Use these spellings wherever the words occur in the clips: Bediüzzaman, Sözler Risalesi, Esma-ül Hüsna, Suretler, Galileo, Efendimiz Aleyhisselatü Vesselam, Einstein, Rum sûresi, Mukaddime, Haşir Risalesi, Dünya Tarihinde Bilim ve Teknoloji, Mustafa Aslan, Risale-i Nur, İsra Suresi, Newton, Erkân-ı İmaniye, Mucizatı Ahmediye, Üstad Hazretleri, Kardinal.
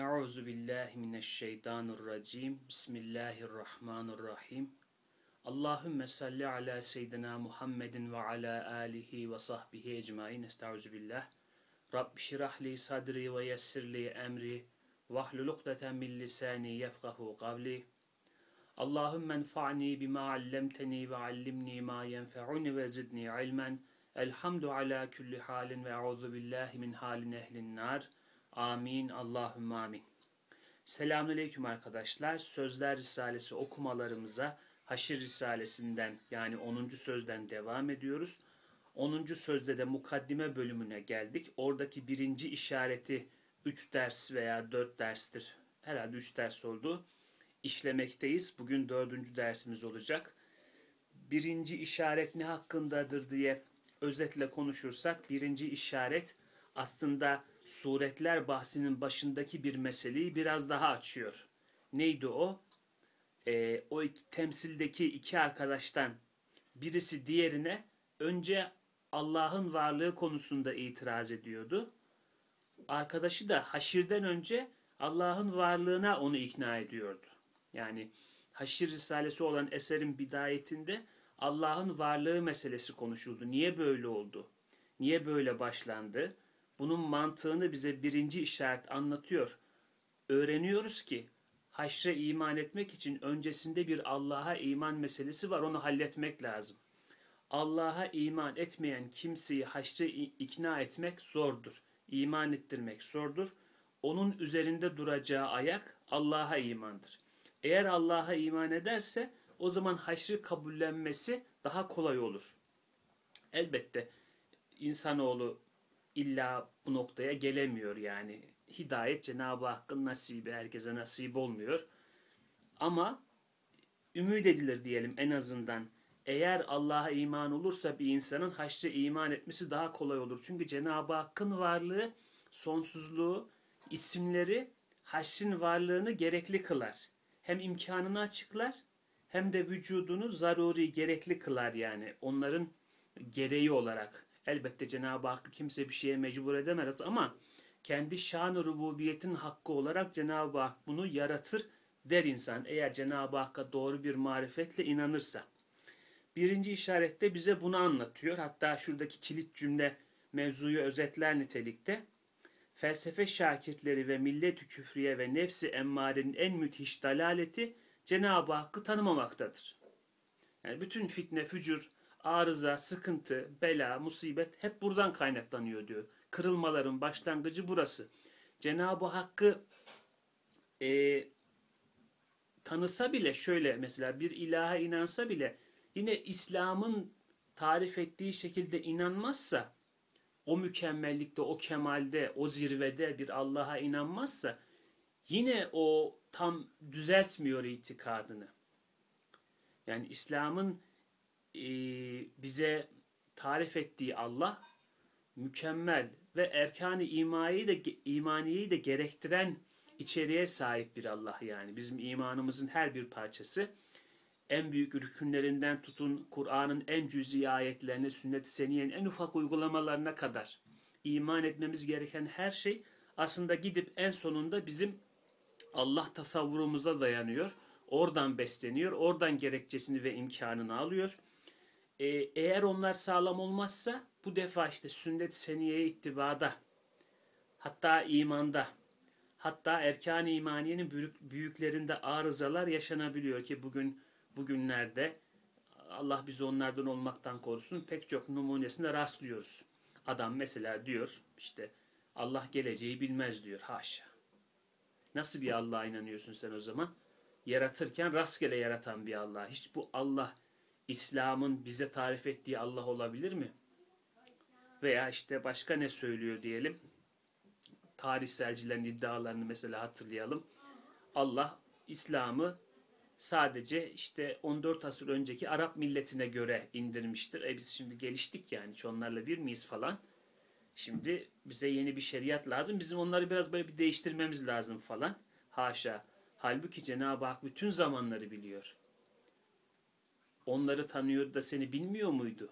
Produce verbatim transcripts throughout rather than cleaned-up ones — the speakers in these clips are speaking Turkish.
Euzu billahi mineşşeytanirracim. Bismillahirrahmanirrahim. Allahümme salli ala seyyidina Muhammedin ve ala alihi ve sahbihi ecmaîn. Estağfirullah. Rabbi şirah li sadri ve yessir li emri ve hlul ukdeten min lisani yefkahu kavli. Allahümme enfa'ni bima allemteni ve allimni ma yenfe'uni ve zidni ilmen. Elhamdu ala kulli halin ve euzu billahi min halin ehlin nar. Amin. Allahümme amin. Selamünaleyküm arkadaşlar. Sözler Risalesi okumalarımıza Haşir Risalesinden yani onuncu sözden devam ediyoruz. onuncu sözde de mukaddime bölümüne geldik. Oradaki birinci işareti üç ders veya dört derstir. Herhalde üç ders oldu. İşlemekteyiz. Bugün dördüncü dersimiz olacak. Birinci işaret ne hakkındadır diye özetle konuşursak birinci işaret aslında Suretler bahsinin başındaki bir meseleyi biraz daha açıyor. Neydi o? E, o iki, temsildeki iki arkadaştan birisi diğerine önce Allah'ın varlığı konusunda itiraz ediyordu. Arkadaşı da Haşir'den önce Allah'ın varlığına onu ikna ediyordu. Yani Haşir Risalesi olan eserin bidayetinde Allah'ın varlığı meselesi konuşuldu. Niye böyle oldu? Niye böyle başlandı? Bunun mantığını bize birinci işaret anlatıyor. Öğreniyoruz ki haşre iman etmek için öncesinde bir Allah'a iman meselesi var. Onu halletmek lazım. Allah'a iman etmeyen kimseyi haşre ikna etmek zordur. İman ettirmek zordur. Onun üzerinde duracağı ayak Allah'a imandır. Eğer Allah'a iman ederse o zaman haşri kabullenmesi daha kolay olur. Elbette insanoğlu İlla bu noktaya gelemiyor yani. Hidayet Cenab-ı Hakk'ın nasibi, herkese nasip olmuyor. Ama ümit edilir diyelim en azından. Eğer Allah'a iman olursa bir insanın haşre iman etmesi daha kolay olur. Çünkü Cenab-ı Hakk'ın varlığı, sonsuzluğu, isimleri haşrin varlığını gerekli kılar. Hem imkanını açıklar hem de vücudunu zaruri gerekli kılar yani. Onların gereği olarak. Elbette Cenab-ı Hakk'ı kimse bir şeye mecbur edemez ama kendi şan-ı rububiyetin hakkı olarak Cenab-ı Hak bunu yaratır der insan. Eğer Cenab-ı Hakk'a doğru bir marifetle inanırsa. Birinci işarette bize bunu anlatıyor. Hatta şuradaki kilit cümle mevzuyu özetler nitelikte. Felsefe şakirtleri ve millet-i küfriye ve nefsi emmarenin en müthiş dalaleti Cenab-ı Hakk'ı tanımamaktadır. Yani bütün fitne, fücur, arıza, sıkıntı, bela, musibet hep buradan kaynaklanıyor diyor. Kırılmaların başlangıcı burası. Cenab-ı Hakk'ı e, tanısa bile şöyle mesela bir ilaha inansa bile yine İslam'ın tarif ettiği şekilde inanmazsa o mükemmellikte, o kemalde, o zirvede bir Allah'a inanmazsa yine o tam düzeltmiyor itikadını. Yani İslam'ın bize tarif ettiği Allah mükemmel ve Erkân-ı İmaniye'yi de, İmaniye'yi de gerektiren içeriğe sahip bir Allah yani. Bizim imanımızın her bir parçası en büyük rükünlerinden tutun Kur'an'ın en cüz'i ayetlerine, sünnet-i seniyenin en ufak uygulamalarına kadar iman etmemiz gereken her şey aslında gidip en sonunda bizim Allah tasavvurumuza dayanıyor. Oradan besleniyor, oradan gerekçesini ve imkanını alıyor. Eğer onlar sağlam olmazsa bu defa işte sünnet-i seniyeye ittibada, hatta imanda, hatta erkan-ı imaniyenin büyük, büyüklerinde arızalar yaşanabiliyor ki bugün bugünlerde Allah bizi onlardan olmaktan korusun pek çok numunesine rastlıyoruz. Adam mesela diyor işte Allah geleceği bilmez diyor, haşa. Nasıl bir Allah'a inanıyorsun sen o zaman? Yaratırken rastgele yaratan bir Allah. Hiç bu Allah İslam'ın bize tarif ettiği Allah olabilir mi? Veya işte başka ne söylüyor diyelim. Tarihselcilerin iddialarını mesela hatırlayalım. Allah İslam'ı sadece işte on dört asır önceki Arap milletine göre indirmiştir. E biz şimdi geliştik yani. Hiç onlarla bir miyiz falan. Şimdi bize yeni bir şeriat lazım. Bizim onları biraz böyle bir değiştirmemiz lazım falan. Haşa. Halbuki Cenab-ı Hak bütün zamanları biliyor. Onları tanıyordu da seni bilmiyor muydu?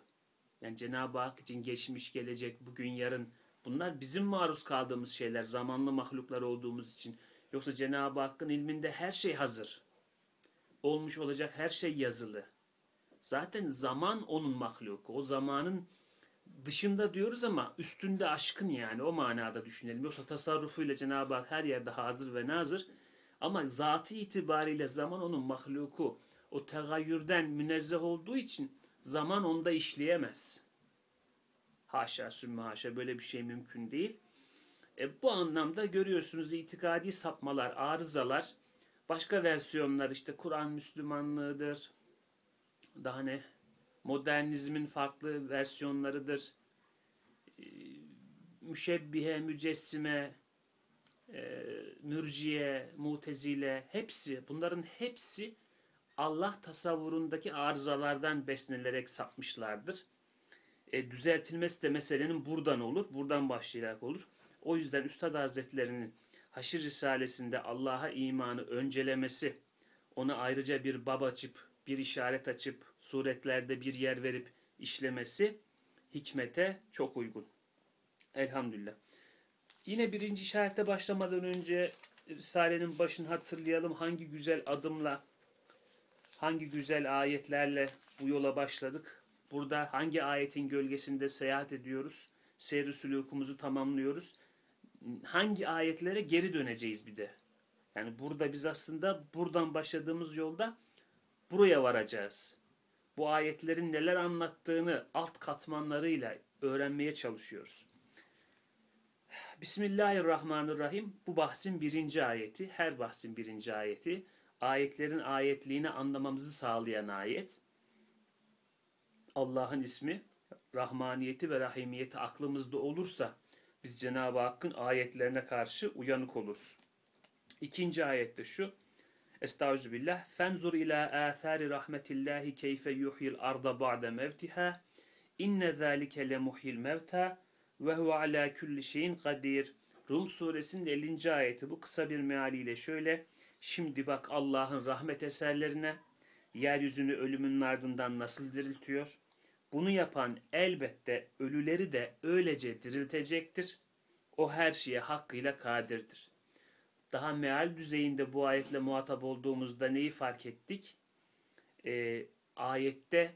Yani Cenab-ı Hak için geçmiş, gelecek, bugün, yarın bunlar bizim maruz kaldığımız şeyler. Zamanlı mahluklar olduğumuz için Yoksa Cenab-ı Hakk'ın ilminde her şey hazır. Olmuş olacak her şey yazılı. Zaten zaman onun mahluku. O zamanın dışında diyoruz ama üstünde aşkın, yani o manada düşünelim. Yoksa tasarrufuyla Cenab-ı Hak her yerde hazır ve nazır. Ama zatı itibariyle zaman onun mahluku. O tegayyürden münezzeh olduğu için zaman onda işleyemez. Haşa sümme haşa, böyle bir şey mümkün değil. E, bu anlamda görüyorsunuz itikadi sapmalar, arızalar, başka versiyonlar, işte Kur'an Müslümanlığıdır, daha ne, modernizmin farklı versiyonlarıdır, e, müşebbihe, mücessime, e, mürciye, mutezile, hepsi, bunların hepsi Allah tasavvurundaki arızalardan beslenerek sapmışlardır. E, düzeltilmesi de meselenin buradan olur, buradan başlayarak olur. O yüzden Üstad Hazretleri'nin Haşir Risalesi'nde Allah'a imanı öncelemesi, ona ayrıca bir bab açıp, bir işaret açıp, suretlerde bir yer verip işlemesi hikmete çok uygun. Elhamdülillah. Yine birinci işarete başlamadan önce Risale'nin başını hatırlayalım. Hangi güzel adımla, hangi güzel ayetlerle bu yola başladık? Burada hangi ayetin gölgesinde seyahat ediyoruz? Seyr-i sülûkumuzu tamamlıyoruz. Hangi ayetlere geri döneceğiz bir de? Yani burada biz aslında buradan başladığımız yolda buraya varacağız. Bu ayetlerin neler anlattığını alt katmanlarıyla öğrenmeye çalışıyoruz. Bismillahirrahmanirrahim. Bu bahsin birinci ayeti, her bahsin birinci ayeti. Ayetlerin ayetliğini anlamamızı sağlayan ayet. Allah'ın ismi, rahmaniyeti ve rahimiyeti aklımızda olursa biz Cenab-ı Hakk'ın ayetlerine karşı uyanık oluruz. İkinci ayette şu. Estağfirullah. Fenzur ila athari rahmetillahi keyfe yuhyil arda ba'de mevtiha. İnne zalike le muhyil mevta ve huve ala kulli şeyin kadir. Rum suresinin ellinci ayeti bu, kısa bir mealiyle şöyle. Şimdi bak Allah'ın rahmet eserlerine, yeryüzünü ölümün ardından nasıl diriltiyor. Bunu yapan elbette ölüleri de öylece diriltecektir. O her şeye hakkıyla kadirdir. Daha meal düzeyinde bu ayetle muhatap olduğumuzda neyi fark ettik? Ee, ayette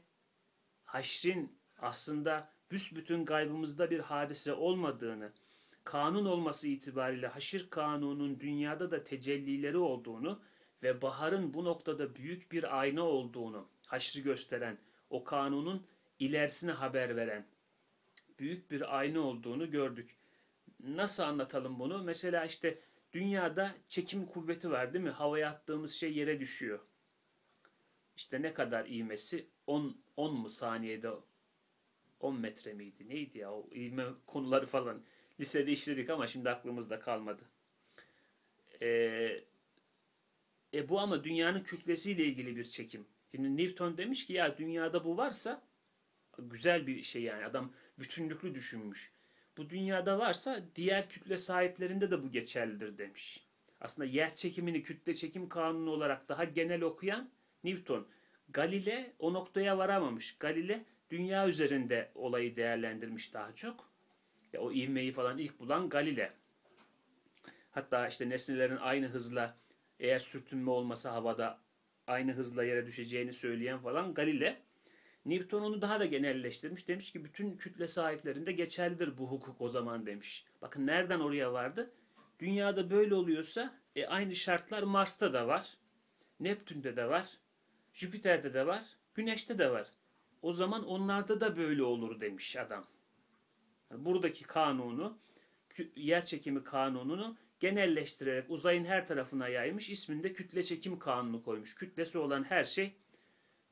haşrin aslında büsbütün gaybımızda bir hadise olmadığını, kanun olması itibariyle haşir kanunun dünyada da tecellileri olduğunu ve baharın bu noktada büyük bir ayna olduğunu, haşri gösteren o kanunun ilerisine haber veren büyük bir ayna olduğunu gördük. Nasıl anlatalım bunu? Mesela işte dünyada çekim kuvveti var değil mi? Havaya attığımız şey yere düşüyor. İşte ne kadar iğmesi? on mu saniyede? on metre miydi? Neydi ya? O iğme konuları falan lisede işledik ama şimdi aklımızda kalmadı. Ee, e bu ama dünyanın kütlesiyle ilgili bir çekim. Şimdi Newton demiş ki ya dünyada bu varsa güzel bir şey, yani adam bütünlüklü düşünmüş. Bu dünyada varsa diğer kütle sahiplerinde de bu geçerlidir demiş. Aslında yer çekimini kütle çekim kanunu olarak daha genel okuyan Newton. Galileo o noktaya varamamış. Galileo dünya üzerinde olayı değerlendirmiş daha çok. Ya, o ivmeyi falan ilk bulan Galileo. Hatta işte nesnelerin aynı hızla, eğer sürtünme olmasa havada aynı hızla yere düşeceğini söyleyen falan Galileo. Newton onu daha da genelleştirmiş. Demiş ki bütün kütle sahiplerinde geçerlidir bu hukuk o zaman demiş. Bakın nereden oraya vardı? Dünyada böyle oluyorsa e, aynı şartlar Mars'ta da var. Neptün'de de var. Jüpiter'de de var. Güneş'te de var. O zaman onlarda da böyle olur demiş adam. Buradaki kanunu, yer çekimi kanununu genelleştirerek uzayın her tarafına yaymış. İsmini de kütle çekim kanunu koymuş. Kütlesi olan her şey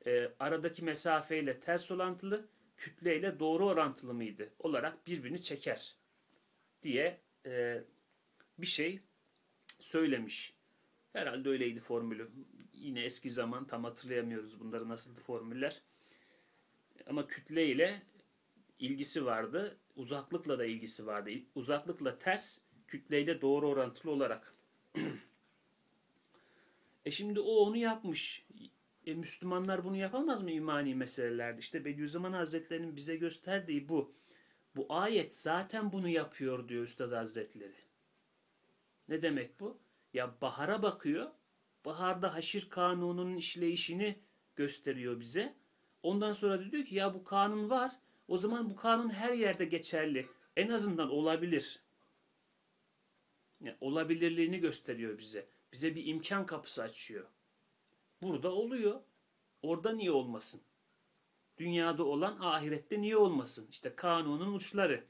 E, aradaki mesafeyle ters orantılı, kütleyle doğru orantılı mıydı olarak birbirini çeker diye e, bir şey söylemiş. Herhalde öyleydi formülü. Yine eski zaman, tam hatırlayamıyoruz bunları, nasıldı formüller. Ama kütleyle ilgisi vardı, uzaklıkla da ilgisi vardı. Uzaklıkla ters, kütleyle doğru orantılı olarak. e şimdi o onu yapmış. E, Müslümanlar bunu yapamaz mı imani meselelerde? İşte Bediüzzaman Hazretleri'nin bize gösterdiği bu. Bu ayet zaten bunu yapıyor diyor Üstad Hazretleri. Ne demek bu? Ya bahara bakıyor. Baharda haşir kanununun işleyişini gösteriyor bize. Ondan sonra da diyor ki ya bu kanun var. O zaman bu kanun her yerde geçerli. En azından olabilir. Yani olabilirliğini gösteriyor bize. Bize bir imkan kapısı açıyor. Burada oluyor. Orada niye olmasın? Dünyada olan ahirette niye olmasın? İşte kanunun uçları.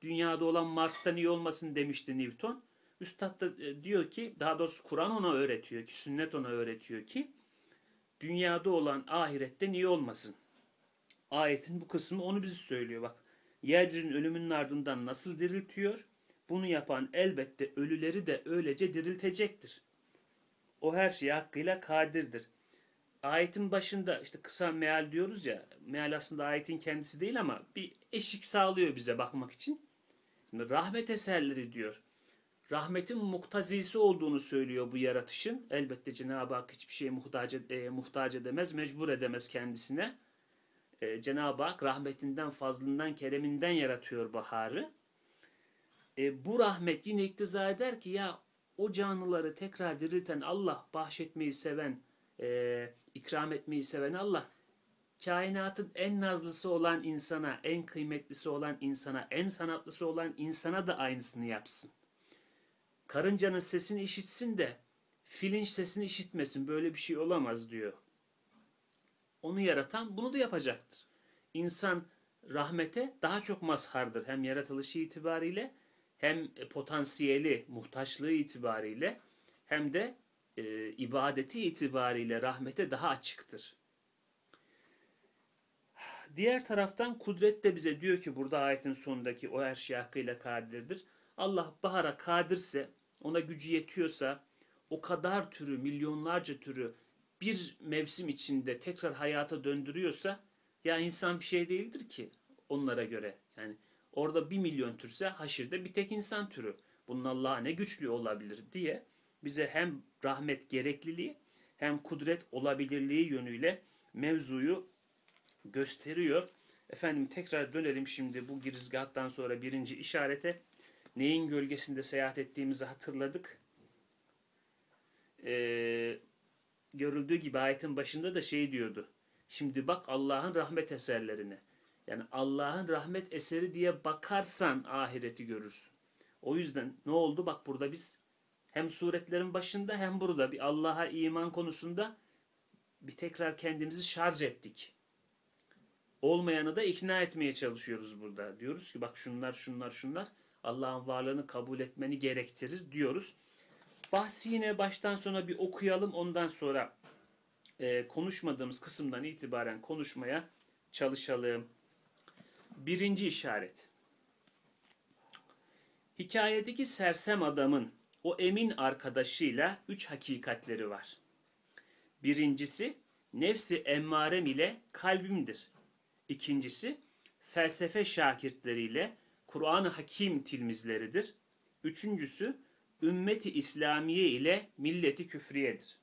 Dünyada olan Mars'ta niye olmasın demişti Newton. Üstad da diyor ki, daha doğrusu Kur'an ona öğretiyor ki, sünnet ona öğretiyor ki, dünyada olan ahirette niye olmasın? Ayetin bu kısmı onu bize söylüyor. Bak, yeryüzünün ölümünün ardından nasıl diriltiyor? Bunu yapan elbette ölüleri de öylece diriltecektir. O her şeye hakkıyla kadirdir. Ayetin başında işte kısa meal diyoruz ya, meal aslında ayetin kendisi değil ama bir eşik sağlıyor bize bakmak için. Şimdi rahmet eserleri diyor. Rahmetin muktazisi olduğunu söylüyor bu yaratışın. Elbette Cenab-ı Hak hiçbir şeye muhtaç, e, muhtaç edemez, mecbur edemez kendisine. E, Cenab-ı Hak rahmetinden, fazlından, kereminden yaratıyor baharı. E, bu rahmet yine iktiza eder ki ya o canlıları tekrar dirilten Allah, bahşetmeyi seven, e, ikram etmeyi seven Allah, kainatın en nazlısı olan insana, en kıymetlisi olan insana, en sanatlısı olan insana da aynısını yapsın. Karıncanın sesini işitsin de filin sesini işitmesin. Böyle bir şey olamaz diyor. Onu yaratan bunu da yapacaktır. İnsan rahmete daha çok mazhardır. Hem yaratılışı itibariyle, hem potansiyeli, muhtaçlığı itibariyle, hem de e, ibadeti itibariyle rahmete daha açıktır. Diğer taraftan kudret de bize diyor ki burada ayetin sonundaki o her şey hakkıyla kadirdir. Allah bahara kadirse, ona gücü yetiyorsa, o kadar türü, milyonlarca türü bir mevsim içinde tekrar hayata döndürüyorsa, ya insan bir şey değildir ki onlara göre. Yani orada bir milyon türse haşirde bir tek insan türü. Bunun Allah'a ne güçlü olabilir diye bize hem rahmet gerekliliği hem kudret olabilirliği yönüyle mevzuyu gösteriyor. Efendim tekrar dönelim şimdi bu girizgahtan sonra birinci işarete. Neyin gölgesinde seyahat ettiğimizi hatırladık. Ee, görüldüğü gibi ayetin başında da şey diyordu. Şimdi bak Allah'ın rahmet eserlerine. Yani Allah'ın rahmet eseri diye bakarsan ahireti görürsün. O yüzden ne oldu? Bak burada biz hem suretlerin başında hem burada bir Allah'a iman konusunda bir tekrar kendimizi şarj ettik. Olmayanı da ikna etmeye çalışıyoruz burada. Diyoruz ki bak şunlar şunlar şunlar. Allah'ın varlığını kabul etmeni gerektirir diyoruz. Bahsi yine baştan sona bir okuyalım. Ondan sonra e, konuşmadığımız kısımdan itibaren konuşmaya çalışalım. Birinci işaret. Hikayedeki sersem adamın o emin arkadaşıyla üç hakikatleri var. Birincisi nefsi emmarem ile kalbimdir. İkincisi felsefe şakirtleriyle Kur'an-ı Hakim tilmizleridir. Üçüncüsü, ümmeti İslamiye ile milleti küfriyedir.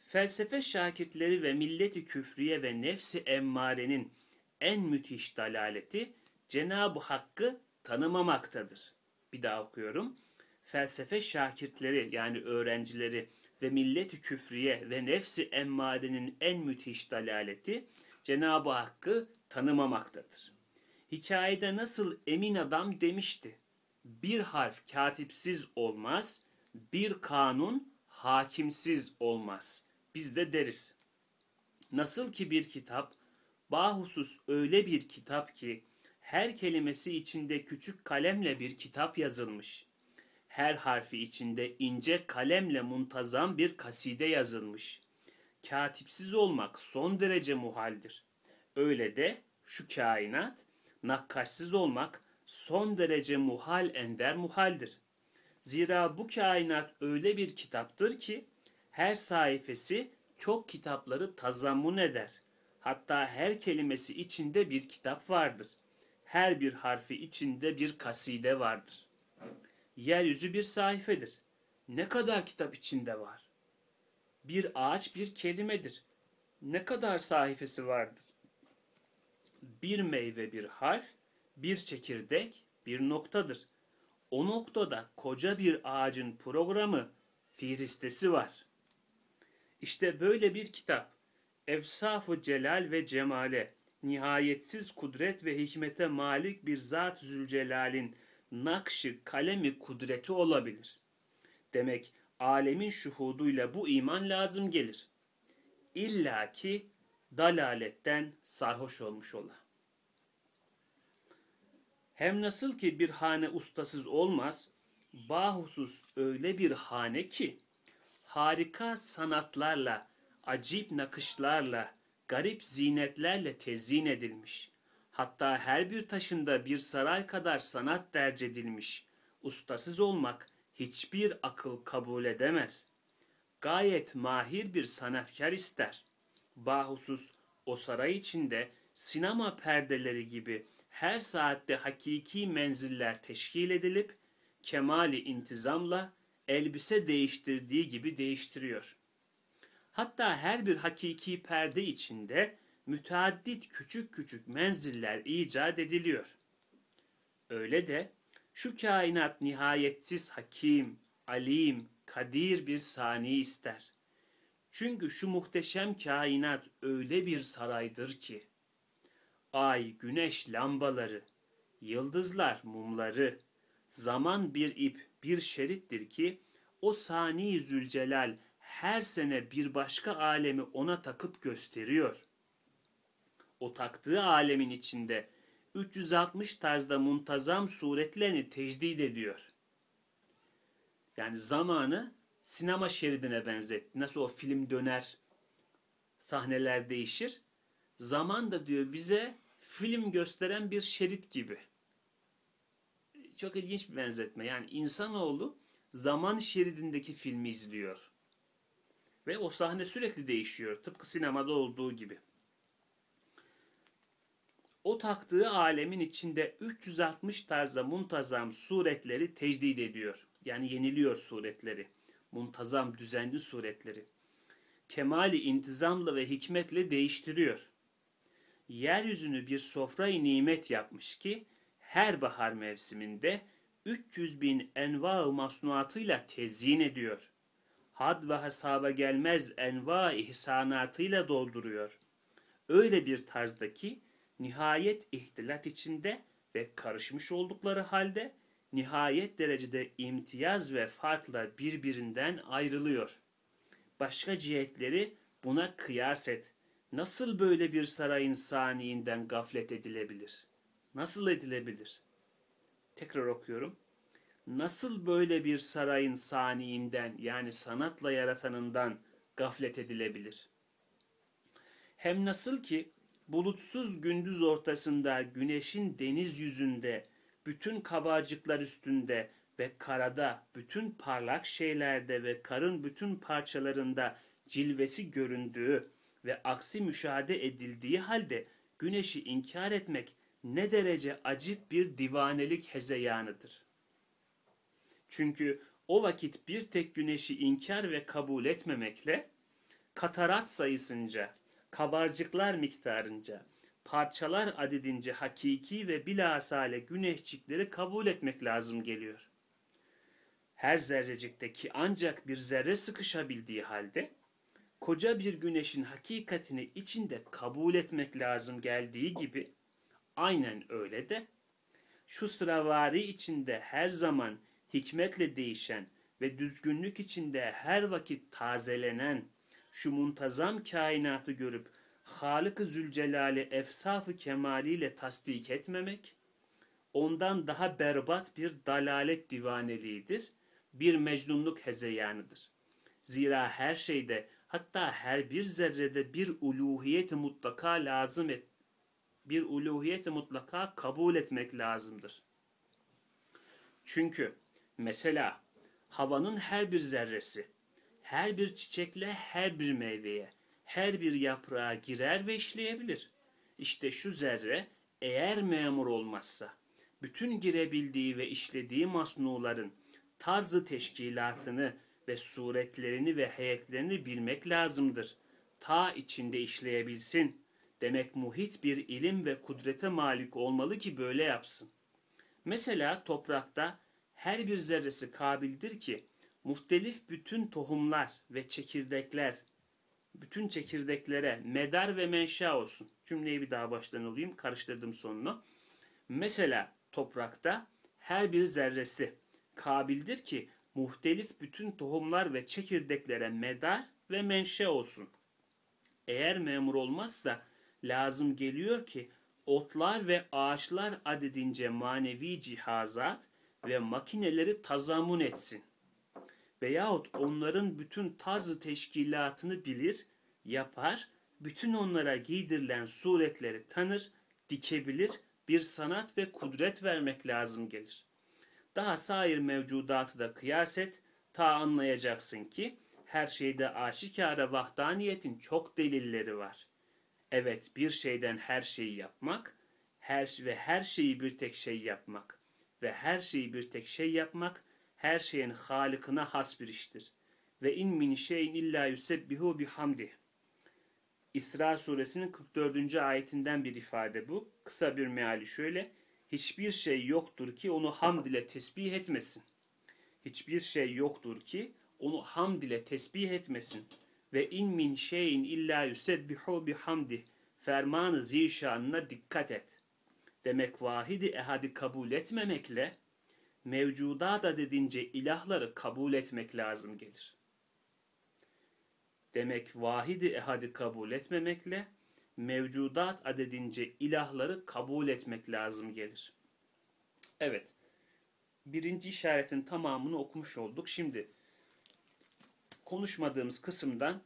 Felsefe şakirtleri ve milleti küfriye ve nefsi emmarenin en müthiş dalaleti Cenab-ı Hakk'ı tanımamaktadır. Bir daha okuyorum. Felsefe şakirtleri yani öğrencileri ve milleti küfriye ve nefsi emmarenin en müthiş dalaleti Cenab-ı Hakk'ı tanımamaktadır. Hikayede nasıl emin adam demişti. Bir harf katipsiz olmaz, bir kanun hakimsiz olmaz. Biz de deriz. Nasıl ki bir kitap, bahusus öyle bir kitap ki her kelimesi içinde küçük kalemle bir kitap yazılmış. Her harfi içinde ince kalemle muntazam bir kaside yazılmış. Katipsiz olmak son derece muhaldir. Öyle de şu kainat, nakkaşsız olmak son derece muhal ender muhaldir. Zira bu kainat öyle bir kitaptır ki her sayfası çok kitapları tazammun eder. Hatta her kelimesi içinde bir kitap vardır. Her bir harfi içinde bir kaside vardır. Yeryüzü bir sayfedir. Ne kadar kitap içinde var? Bir ağaç bir kelimedir. Ne kadar sayfesi vardır? Bir meyve bir harf, bir çekirdek bir noktadır. O noktada koca bir ağacın programı, fihristesi var. İşte böyle bir kitap, efsaf-ı celal ve cemale, nihayetsiz kudret ve hikmete malik bir Zat-ı Zülcelal'in nakş-ı kalem-i kudreti olabilir. Demek alemin şuhuduyla bu iman lazım gelir. İlla ki dalaletten sarhoş olmuş ola. Hem nasıl ki bir hane ustasız olmaz, bahusus öyle bir hane ki, harika sanatlarla, acip nakışlarla, garip zinetlerle tezyin edilmiş. Hatta her bir taşında bir saray kadar sanat derc edilmiş. Ustasız olmak hiçbir akıl kabul edemez. Gayet mahir bir sanatkar ister. Bahusus o saray içinde sinema perdeleri gibi her saatte hakiki menziller teşkil edilip, kemali intizamla elbise değiştirdiği gibi değiştiriyor. Hatta her bir hakiki perde içinde müteaddit küçük küçük menziller icat ediliyor. Öyle de şu kainat nihayetsiz hakim, alim, kadir bir sani ister. Çünkü şu muhteşem kainat öyle bir saraydır ki, ay, güneş lambaları, yıldızlar mumları, zaman bir ip, bir şerittir ki, o sani Zülcelal her sene bir başka alemi ona takıp gösteriyor. O taktığı alemin içinde üç yüz altmış tarzda muntazam suretlerini tecdid ediyor. Yani zamanı sinema şeridine benzetti. Nasıl o film döner, sahneler değişir. Zaman da diyor bize film gösteren bir şerit gibi. Çok ilginç bir benzetme. Yani insanoğlu zaman şeridindeki filmi izliyor. Ve o sahne sürekli değişiyor. Tıpkı sinemada olduğu gibi. O taktığı alemin içinde üç yüz altmış tarzda muntazam suretleri tecdid ediyor. Yani yeniliyor suretleri. Muntazam, düzenli suretleri. Kemali intizamla ve hikmetle değiştiriyor. Yeryüzünü bir sofra-i nimet yapmış ki, her bahar mevsiminde üç yüz bin enva-ı masnuatıyla tezyin ediyor. Had ve hesaba gelmez enva-i ihsanatıyla dolduruyor. Öyle bir tarzdaki nihayet ihtilat içinde ve karışmış oldukları halde nihayet derecede imtiyaz ve farkla birbirinden ayrılıyor. Başka cihetleri buna kıyas et. Nasıl böyle bir sarayın saniyinden gaflet edilebilir? Nasıl edilebilir? Tekrar okuyorum. Nasıl böyle bir sarayın saniyinden, yani sanatla yaratanından gaflet edilebilir? Hem nasıl ki bulutsuz gündüz ortasında güneşin deniz yüzünde, bütün kabarcıklar üstünde ve karada, bütün parlak şeylerde ve karın bütün parçalarında cilvesi göründüğü ve aksi müşahede edildiği halde güneşi inkar etmek ne derece acip bir divanelik hezeyanıdır. Çünkü o vakit bir tek güneşi inkar ve kabul etmemekle, katarat sayısınca, kabarcıklar miktarınca, parçalar adedince hakiki ve bilhasale güneşcikleri kabul etmek lazım geliyor. Her zerrecikteki ancak bir zerre sıkışabildiği halde, koca bir güneşin hakikatini içinde kabul etmek lazım geldiği gibi, aynen öyle de, şu sıravari içinde her zaman hikmetle değişen ve düzgünlük içinde her vakit tazelenen şu muntazam kainatı görüp Halık-ı Zülcelal'i efsaf-ı kemaliyle tasdik etmemek, ondan daha berbat bir dalalet divaneliğidir, bir mecnunluk hezeyanıdır. Zira her şeyde, hatta her bir zerrede bir uluhiyet-i mutlaka lazım et, bir uluhiyet-i mutlaka kabul etmek lazımdır. Çünkü mesela havanın her bir zerresi, her bir çiçekle, her bir meyveye, her bir yaprağa girer ve işleyebilir. İşte şu zerre eğer memur olmazsa, bütün girebildiği ve işlediği masnuların tarzı teşkilatını ve suretlerini ve heyetlerini bilmek lazımdır. Ta içinde işleyebilsin. Demek muhit bir ilim ve kudrete malik olmalı ki böyle yapsın. Mesela toprakta her bir zerresi kabildir ki muhtelif bütün tohumlar ve çekirdekler, bütün çekirdeklere medar ve menşa olsun. Cümleyi bir daha baştan alayım, karıştırdım sonunu. Mesela toprakta her bir zerresi kabildir ki muhtelif bütün tohumlar ve çekirdeklere medar ve menşe olsun. Eğer memur olmazsa lazım geliyor ki otlar ve ağaçlar adedince manevi cihazat ve makineleri tazamun etsin. Veyahut onların bütün tarzı teşkilatını bilir, yapar, bütün onlara giydirilen suretleri tanır, dikebilir, bir sanat ve kudret vermek lazım gelir. Daha sair mevcudatı da kıyas et, ta anlayacaksın ki her şeyde aşikâre vahdaniyetin çok delilleri var. Evet, bir şeyden her şeyi yapmak her ve her şeyi bir tek şey yapmak ve her şeyi bir tek şey yapmak her şeyin halikına has bir iştir. Ve in min şeyin illa yusebbihu bihamdih. İsra Suresinin kırk dördüncü ayetinden bir ifade bu. Kısa bir meali şöyle: hiçbir şey yoktur ki onu hamd ile tesbih etmesin. Hiçbir şey yoktur ki onu hamd ile tesbih etmesin. Ve in min şeyin illa yusebbihu bihamdih. Fermanı zişanına dikkat et. Demek vahidi ehadi kabul etmemekle mevcuda da dedince ilahları kabul etmek lazım gelir. Demek vahidi ehadi kabul etmemekle mevcudat adedince ilahları kabul etmek lazım gelir. Evet, birinci işaretin tamamını okumuş olduk. Şimdi konuşmadığımız kısımdan,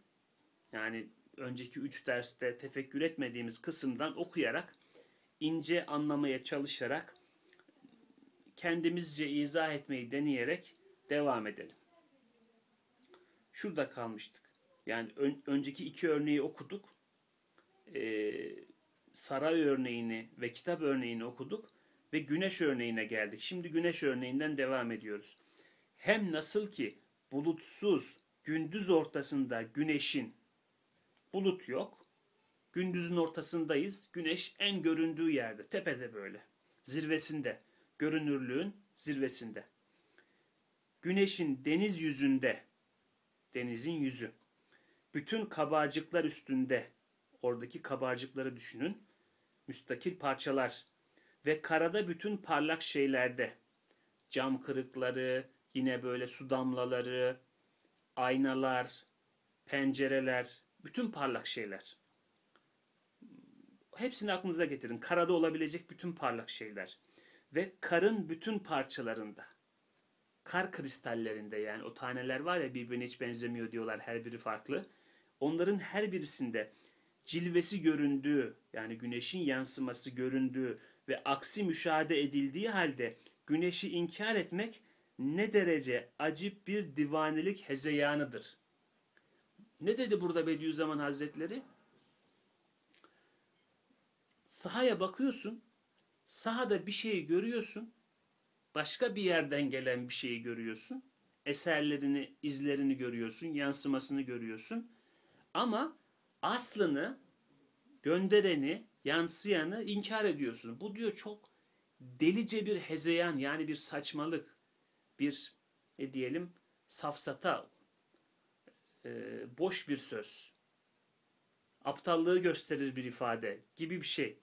yani önceki üç derste tefekkür etmediğimiz kısımdan okuyarak, ince anlamaya çalışarak, kendimizce izah etmeyi deneyerek devam edelim. Şurada kalmıştık. Yani ön, önceki iki örneği okuduk. Ee, saray örneğini ve kitap örneğini okuduk. Ve güneş örneğine geldik. Şimdi güneş örneğinden devam ediyoruz. Hem nasıl ki bulutsuz gündüz ortasında güneşin, bulut yok. Gündüzün ortasındayız. Güneş en göründüğü yerde. Tepede böyle. Zirvesinde. Görünürlüğün zirvesinde. Güneşin deniz yüzünde. Denizin yüzü. Bütün kabarcıklar üstünde, oradaki kabarcıkları düşünün, müstakil parçalar ve karada bütün parlak şeylerde, cam kırıkları, yine böyle su damlaları, aynalar, pencereler, bütün parlak şeyler. Hepsini aklınıza getirin, karada olabilecek bütün parlak şeyler ve karın bütün parçalarında. Kar kristallerinde, yani o taneler var ya, birbirine hiç benzemiyor diyorlar, her biri farklı. Onların her birisinde cilvesi göründüğü, yani güneşin yansıması göründüğü ve aksi müşahede edildiği halde güneşi inkar etmek ne derece acip bir divanelik hezeyanıdır. Ne dedi burada Bediüzzaman Hazretleri? Sahaya bakıyorsun, sahada bir şeyi görüyorsun, başka bir yerden gelen bir şeyi görüyorsun. Eserlerini, izlerini görüyorsun, yansımasını görüyorsun. Ama aslını, göndereni, yansıyanı inkar ediyorsun. Bu diyor çok delice bir hezeyan, yani bir saçmalık, bir ne diyelim safsata, boş bir söz, aptallığı gösterir bir ifade gibi bir şey.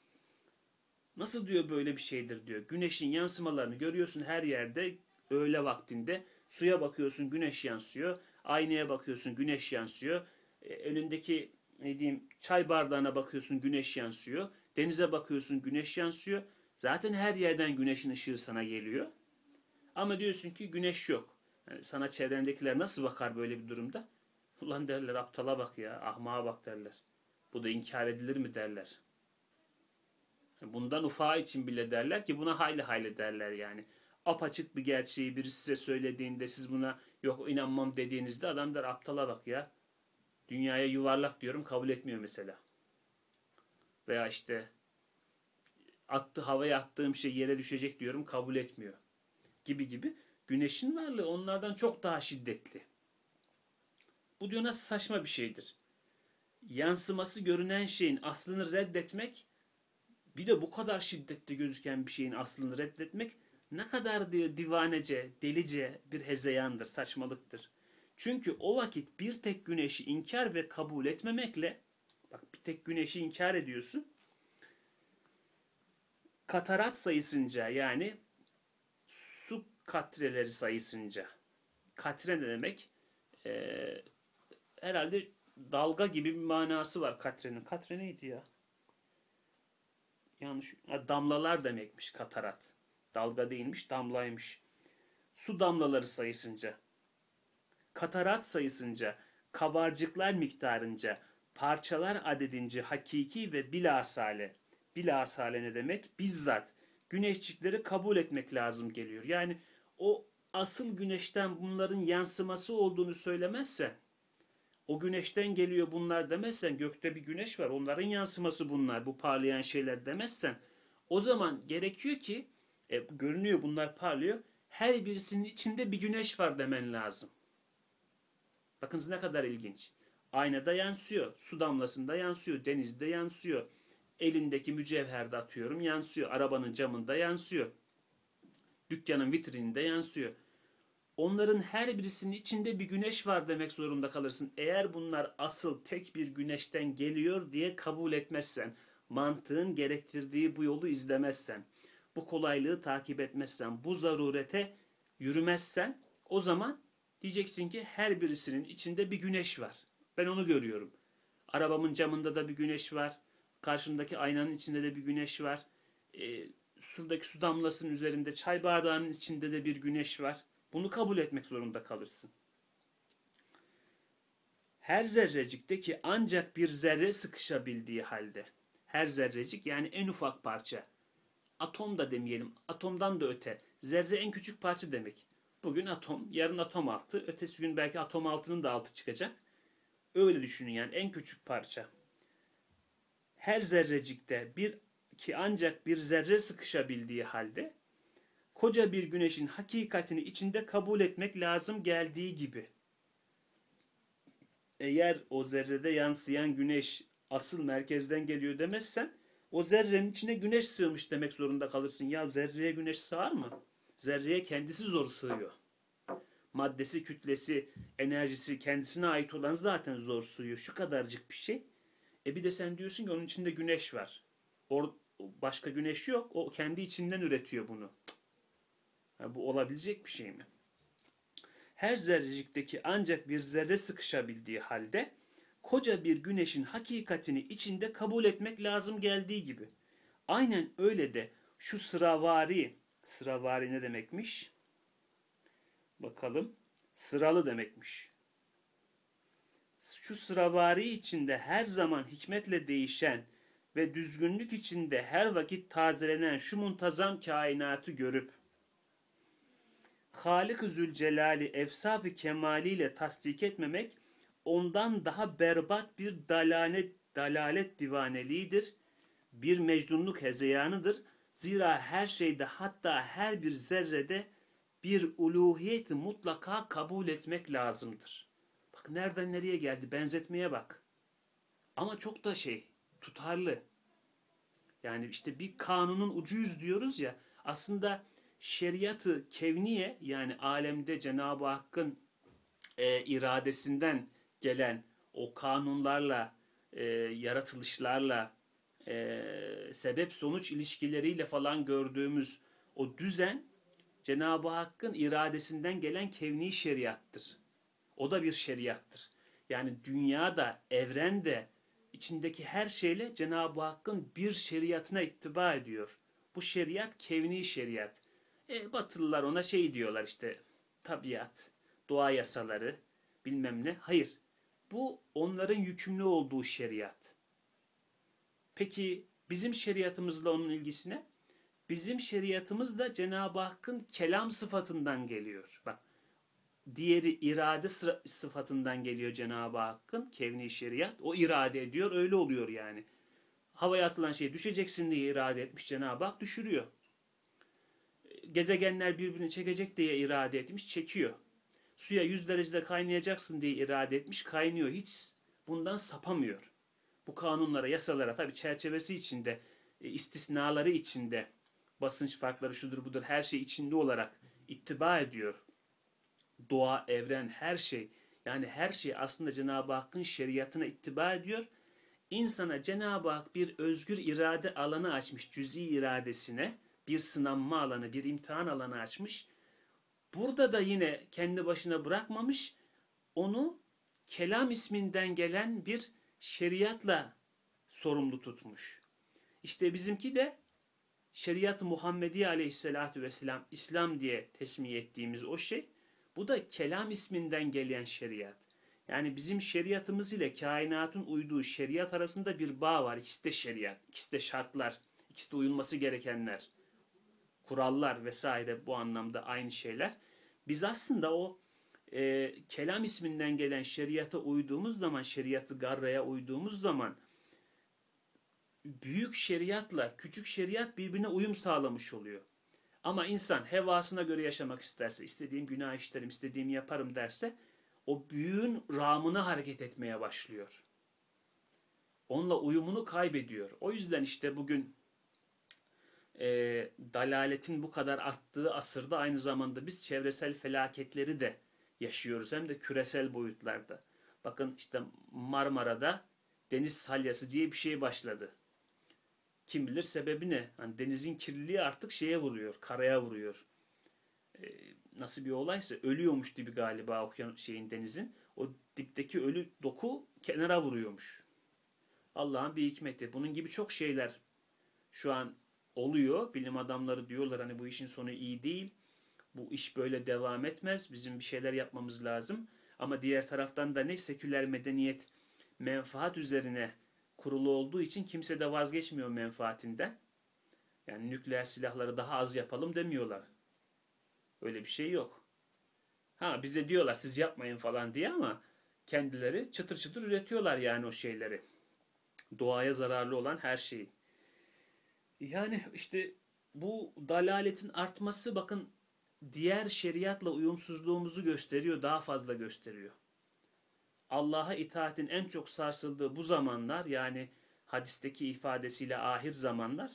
Nasıl diyor böyle bir şeydir diyor. Güneşin yansımalarını görüyorsun her yerde öğle vaktinde. Suya bakıyorsun, güneş yansıyor. Aynaya bakıyorsun, güneş yansıyor. E, önündeki ne diyeyim çay bardağına bakıyorsun, güneş yansıyor. Denize bakıyorsun, güneş yansıyor. Zaten her yerden güneşin ışığı sana geliyor. Ama diyorsun ki güneş yok. Yani sana çevrendekiler nasıl bakar böyle bir durumda? Ulan derler, aptala bak ya, ahmağa bak derler. Bu da inkar edilir mi derler. Bundan ufağı için bile derler ki buna hayli hayli derler yani. Apaçık bir gerçeği birisi size söylediğinde siz buna yok inanmam dediğinizde adam der aptala bak ya. Dünyaya yuvarlak diyorum, kabul etmiyor mesela. Veya işte attı, havaya attığım şey yere düşecek diyorum, kabul etmiyor. Gibi gibi. Güneşin varlığı onlardan çok daha şiddetli. Bu diyor nasıl saçma bir şeydir. yansıması görünen şeyin aslını reddetmek, bir de bu kadar şiddetli gözüken bir şeyin aslını reddetmek ne kadar diyor divanece, delice bir hezeyandır, saçmalıktır. Çünkü o vakit bir tek güneşi inkar ve kabul etmemekle, bak bir tek güneşi inkar ediyorsun, katarat sayısınca, yani su katreleri sayısınca, katre ne demek? Ee, herhalde dalga gibi bir manası var katrenin. Katre neydi ya? Yanlış. Ha, damlalar demekmiş katarat. Dalga değilmiş, damlaymış. Su damlaları sayısınca, katarat sayısınca, kabarcıklar miktarınca, parçalar adedince hakiki ve bilasale. Bilasale ne demek? Bizzat güneşçikleri kabul etmek lazım geliyor. Yani o asıl güneşten bunların yansıması olduğunu söylemezsen, o güneşten geliyor bunlar demezsen, gökte bir güneş var, onların yansıması bunlar, bu parlayan şeyler demezsen, o zaman gerekiyor ki, e, görünüyor bunlar parlıyor, her birisinin içinde bir güneş var demen lazım. Bakınız ne kadar ilginç. Aynada yansıyor, su damlasında yansıyor, denizde yansıyor, elindeki mücevherde atıyorum yansıyor, arabanın camında yansıyor, dükkanın vitrininde yansıyor. Onların her birisinin içinde bir güneş var demek zorunda kalırsın. Eğer bunlar asıl tek bir güneşten geliyor diye kabul etmezsen, mantığın gerektirdiği bu yolu izlemezsen, bu kolaylığı takip etmezsen, bu zarurete yürümezsen, o zaman diyeceksin ki her birisinin içinde bir güneş var. Ben onu görüyorum. Arabamın camında da bir güneş var. Karşımdaki aynanın içinde de bir güneş var. E, şuradaki su damlasının üzerinde, çay bardağının içinde de bir güneş var. Bunu kabul etmek zorunda kalırsın. Her zerrecikteki ancak bir zerre sıkışabildiği halde, her zerrecik yani en ufak parça, atom da demeyelim, atomdan da öte, zerre en küçük parça demek. Bugün atom, yarın atom altı, ötesi gün belki atom altının da altı çıkacak. Öyle düşünün yani, en küçük parça. Her zerrecikte bir ki ancak bir zerre sıkışabildiği halde, koca bir güneşin hakikatini içinde kabul etmek lazım geldiği gibi. Eğer o zerrede yansıyan güneş asıl merkezden geliyor demezsen, o zerrenin içine güneş sığmış demek zorunda kalırsın. Ya zerreye güneş sığar mı? Zerreye kendisi zor sığıyor. Maddesi, kütlesi, enerjisi kendisine ait olan zaten zor sığıyor. Şu kadarcık bir şey. E bir de sen diyorsun ki onun içinde güneş var. Or başka güneş yok. O kendi içinden üretiyor bunu. Yani bu olabilecek bir şey mi? Her zerrecikteki ancak bir zerre sıkışabildiği halde, koca bir güneşin hakikatini içinde kabul etmek lazım geldiği gibi. Aynen öyle de şu sıravari, sıravari ne demekmiş? Bakalım, sıralı demekmiş. Şu sıravari içinde her zaman hikmetle değişen ve düzgünlük içinde her vakit tazelenen şu muntazam kainatı görüp, Halik-i Zülcelal'i efsaf-ı kemaliyle tasdik etmemek, ondan daha berbat bir dalalet, dalalet divaneliğidir, bir mecnunluk hezeyanıdır. Zira her şeyde, hatta her bir zerrede bir uluhiyeti mutlaka kabul etmek lazımdır. Bak nereden nereye geldi, benzetmeye bak. Ama çok da şey, tutarlı. Yani işte bir kanunun ucuyuz diyoruz ya, aslında şeriatı kevniye, yani alemde Cenab-ı Hakk'ın e, iradesinden gelen o kanunlarla, e, yaratılışlarla, e, sebep-sonuç ilişkileriyle falan gördüğümüz o düzen, Cenab-ı Hakk'ın iradesinden gelen kevni şeriattır. O da bir şeriattır. Yani dünyada, evrende, içindeki her şeyle Cenab-ı Hakk'ın bir şeriatına ittiba ediyor. Bu şeriat kevni şeriat. E, Batılılar ona şey diyorlar işte, tabiat, doğa yasaları, bilmem ne. Hayır, bu onların yükümlü olduğu şeriat. Peki bizim şeriatımızla onun ilgisi ne? Bizim şeriatımız da Cenab-ı Hakk'ın kelam sıfatından geliyor. Bak, diğeri irade sıfatından geliyor Cenab-ı Hakk'ın, kevni şeriat. O irade ediyor, öyle oluyor yani. Havaya atılan şey düşeceksin diye irade etmiş Cenab-ı Hak, düşürüyor. Gezegenler birbirini çekecek diye irade etmiş, çekiyor. Suya yüz derecede kaynayacaksın diye irade etmiş, kaynıyor. Hiç bundan sapamıyor. bu kanunlara, yasalara, tabii çerçevesi içinde, istisnaları içinde, basınç farkları şudur budur her şey içinde olarak ittiba ediyor. Doğa, evren, her şey, yani her şey aslında Cenab-ı Hakk'ın şeriatına ittiba ediyor. İnsana Cenab-ı Hak bir özgür irade alanı açmış, cüz'i iradesine bir sınanma alanı, bir imtihan alanı açmış. Burada da yine kendi başına bırakmamış, onu kelam isminden gelen bir şeriatla sorumlu tutmuş. İşte bizimki de şeriat-ı Muhammediye aleyhissalatü vesselam, İslam diye tesmiye ettiğimiz o şey, bu da kelam isminden gelen şeriat. Yani bizim şeriatımız ile kainatın uyduğu şeriat arasında bir bağ var. İkisi de şeriat, ikisi de şartlar, ikisi de uyulması gerekenler, kurallar vesaire, bu anlamda aynı şeyler. Biz aslında o e, kelam isminden gelen şeriata uyduğumuz zaman, şeriatı garraya uyduğumuz zaman büyük şeriatla küçük şeriat birbirine uyum sağlamış oluyor. Ama insan hevasına göre yaşamak isterse, istediğim günah işlerim, istediğimi yaparım derse, o büyüğün rağmına hareket etmeye başlıyor. Onunla uyumunu kaybediyor. O yüzden işte bugün e, dalaletin bu kadar arttığı asırda aynı zamanda biz çevresel felaketleri de yaşıyoruz. Hem de küresel boyutlarda. Bakın işte Marmara'da deniz salyası diye bir şey başladı. Kim bilir sebebi ne? Hani denizin kirliliği artık şeye vuruyor, karaya vuruyor. E, nasıl bir olaysa ölüyormuş gibi galiba okyan şeyin, denizin. O dipteki ölü doku kenara vuruyormuş. Allah'ın bir hikmeti. Bunun gibi çok şeyler şu an oluyor. Bilim adamları diyorlar hani bu işin sonu iyi değil. Bu iş böyle devam etmez. Bizim bir şeyler yapmamız lazım. Ama diğer taraftan da ne seküler medeniyet menfaat üzerine kurulu olduğu için kimse de vazgeçmiyor menfaatinden. Yani nükleer silahları daha az yapalım demiyorlar. Öyle bir şey yok. Ha bize diyorlar siz yapmayın falan diye ama kendileri çıtır çıtır üretiyorlar yani o şeyleri. Doğaya zararlı olan her şeyi. Yani işte bu dalaletin artması bakın diğer şeriatla uyumsuzluğumuzu gösteriyor, daha fazla gösteriyor. Allah'a itaatin en çok sarsıldığı bu zamanlar, yani hadisteki ifadesiyle ahir zamanlar,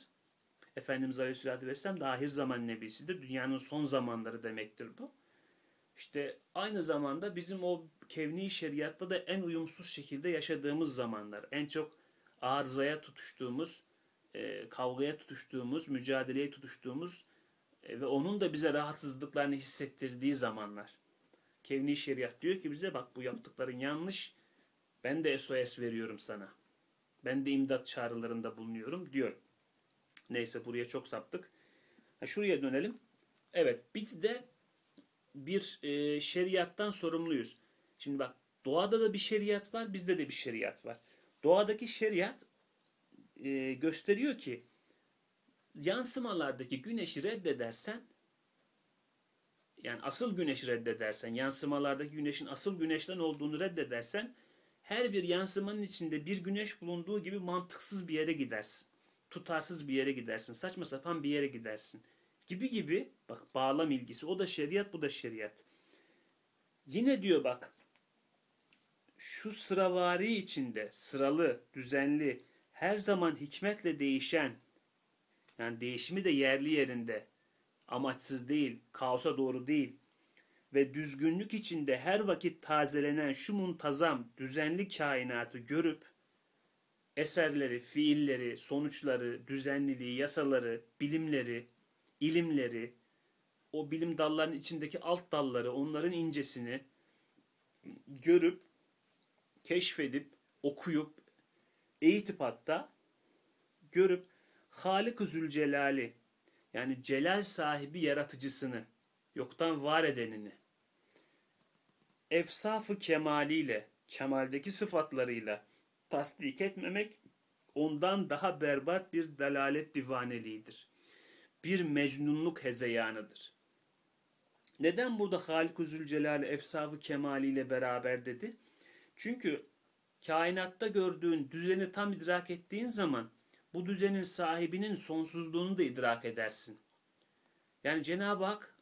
Efendimiz Aleyhisselatü Vesselam da ahir zaman nebisidir. Dünyanın son zamanları demektir bu. İşte aynı zamanda bizim o kevni şeriatta da en uyumsuz şekilde yaşadığımız zamanlar, en çok arızaya tutuştuğumuz, kavgaya tutuştuğumuz, mücadeleye tutuştuğumuz ve onun da bize rahatsızlıklarını hissettirdiği zamanlar. Kevni şeriat diyor ki bize bak bu yaptıkların yanlış, ben de S O S veriyorum sana. Ben de imdat çağrılarında bulunuyorum diyor. Neyse buraya çok saptık. Ha, şuraya dönelim. Evet biz de bir e, şeriattan sorumluyuz. Şimdi bak doğada da bir şeriat var, bizde de bir şeriat var. Doğadaki şeriat e, gösteriyor ki yansımalardaki güneşi reddedersen, yani asıl güneşi reddedersen, yansımalardaki güneşin asıl güneşten olduğunu reddedersen, her bir yansımanın içinde bir güneş bulunduğu gibi mantıksız bir yere gidersin. Tutarsız bir yere gidersin, saçma sapan bir yere gidersin gibi gibi, bak bağlam ilgisi, o da şeriat, bu da şeriat. Yine diyor bak, şu sıravari içinde, sıralı, düzenli, her zaman hikmetle değişen, yani değişimi de yerli yerinde, amaçsız değil, kaosa doğru değil ve düzgünlük içinde her vakit tazelenen şu muntazam, düzenli kainatı görüp, eserleri, fiilleri, sonuçları, düzenliliği, yasaları, bilimleri, ilimleri, o bilim dallarının içindeki alt dalları, onların incesini görüp, keşfedip, okuyup, eğitip hatta görüp, Halik-ı Zülcelal'i, yani celal sahibi yaratıcısını, yoktan var edenini, efsaf-ı kemaliyle, kemaldeki sıfatlarıyla tasdik etmemek ondan daha berbat bir dalalet divaneliğidir. Bir mecnunluk hezeyanıdır. Neden burada Halik-ı Zülcelal'i efsaf-ı kemaliyle beraber dedi? Çünkü kainatta gördüğün düzeni tam idrak ettiğin zaman bu düzenin sahibinin sonsuzluğunu da idrak edersin. Yani Cenab-ı Hak,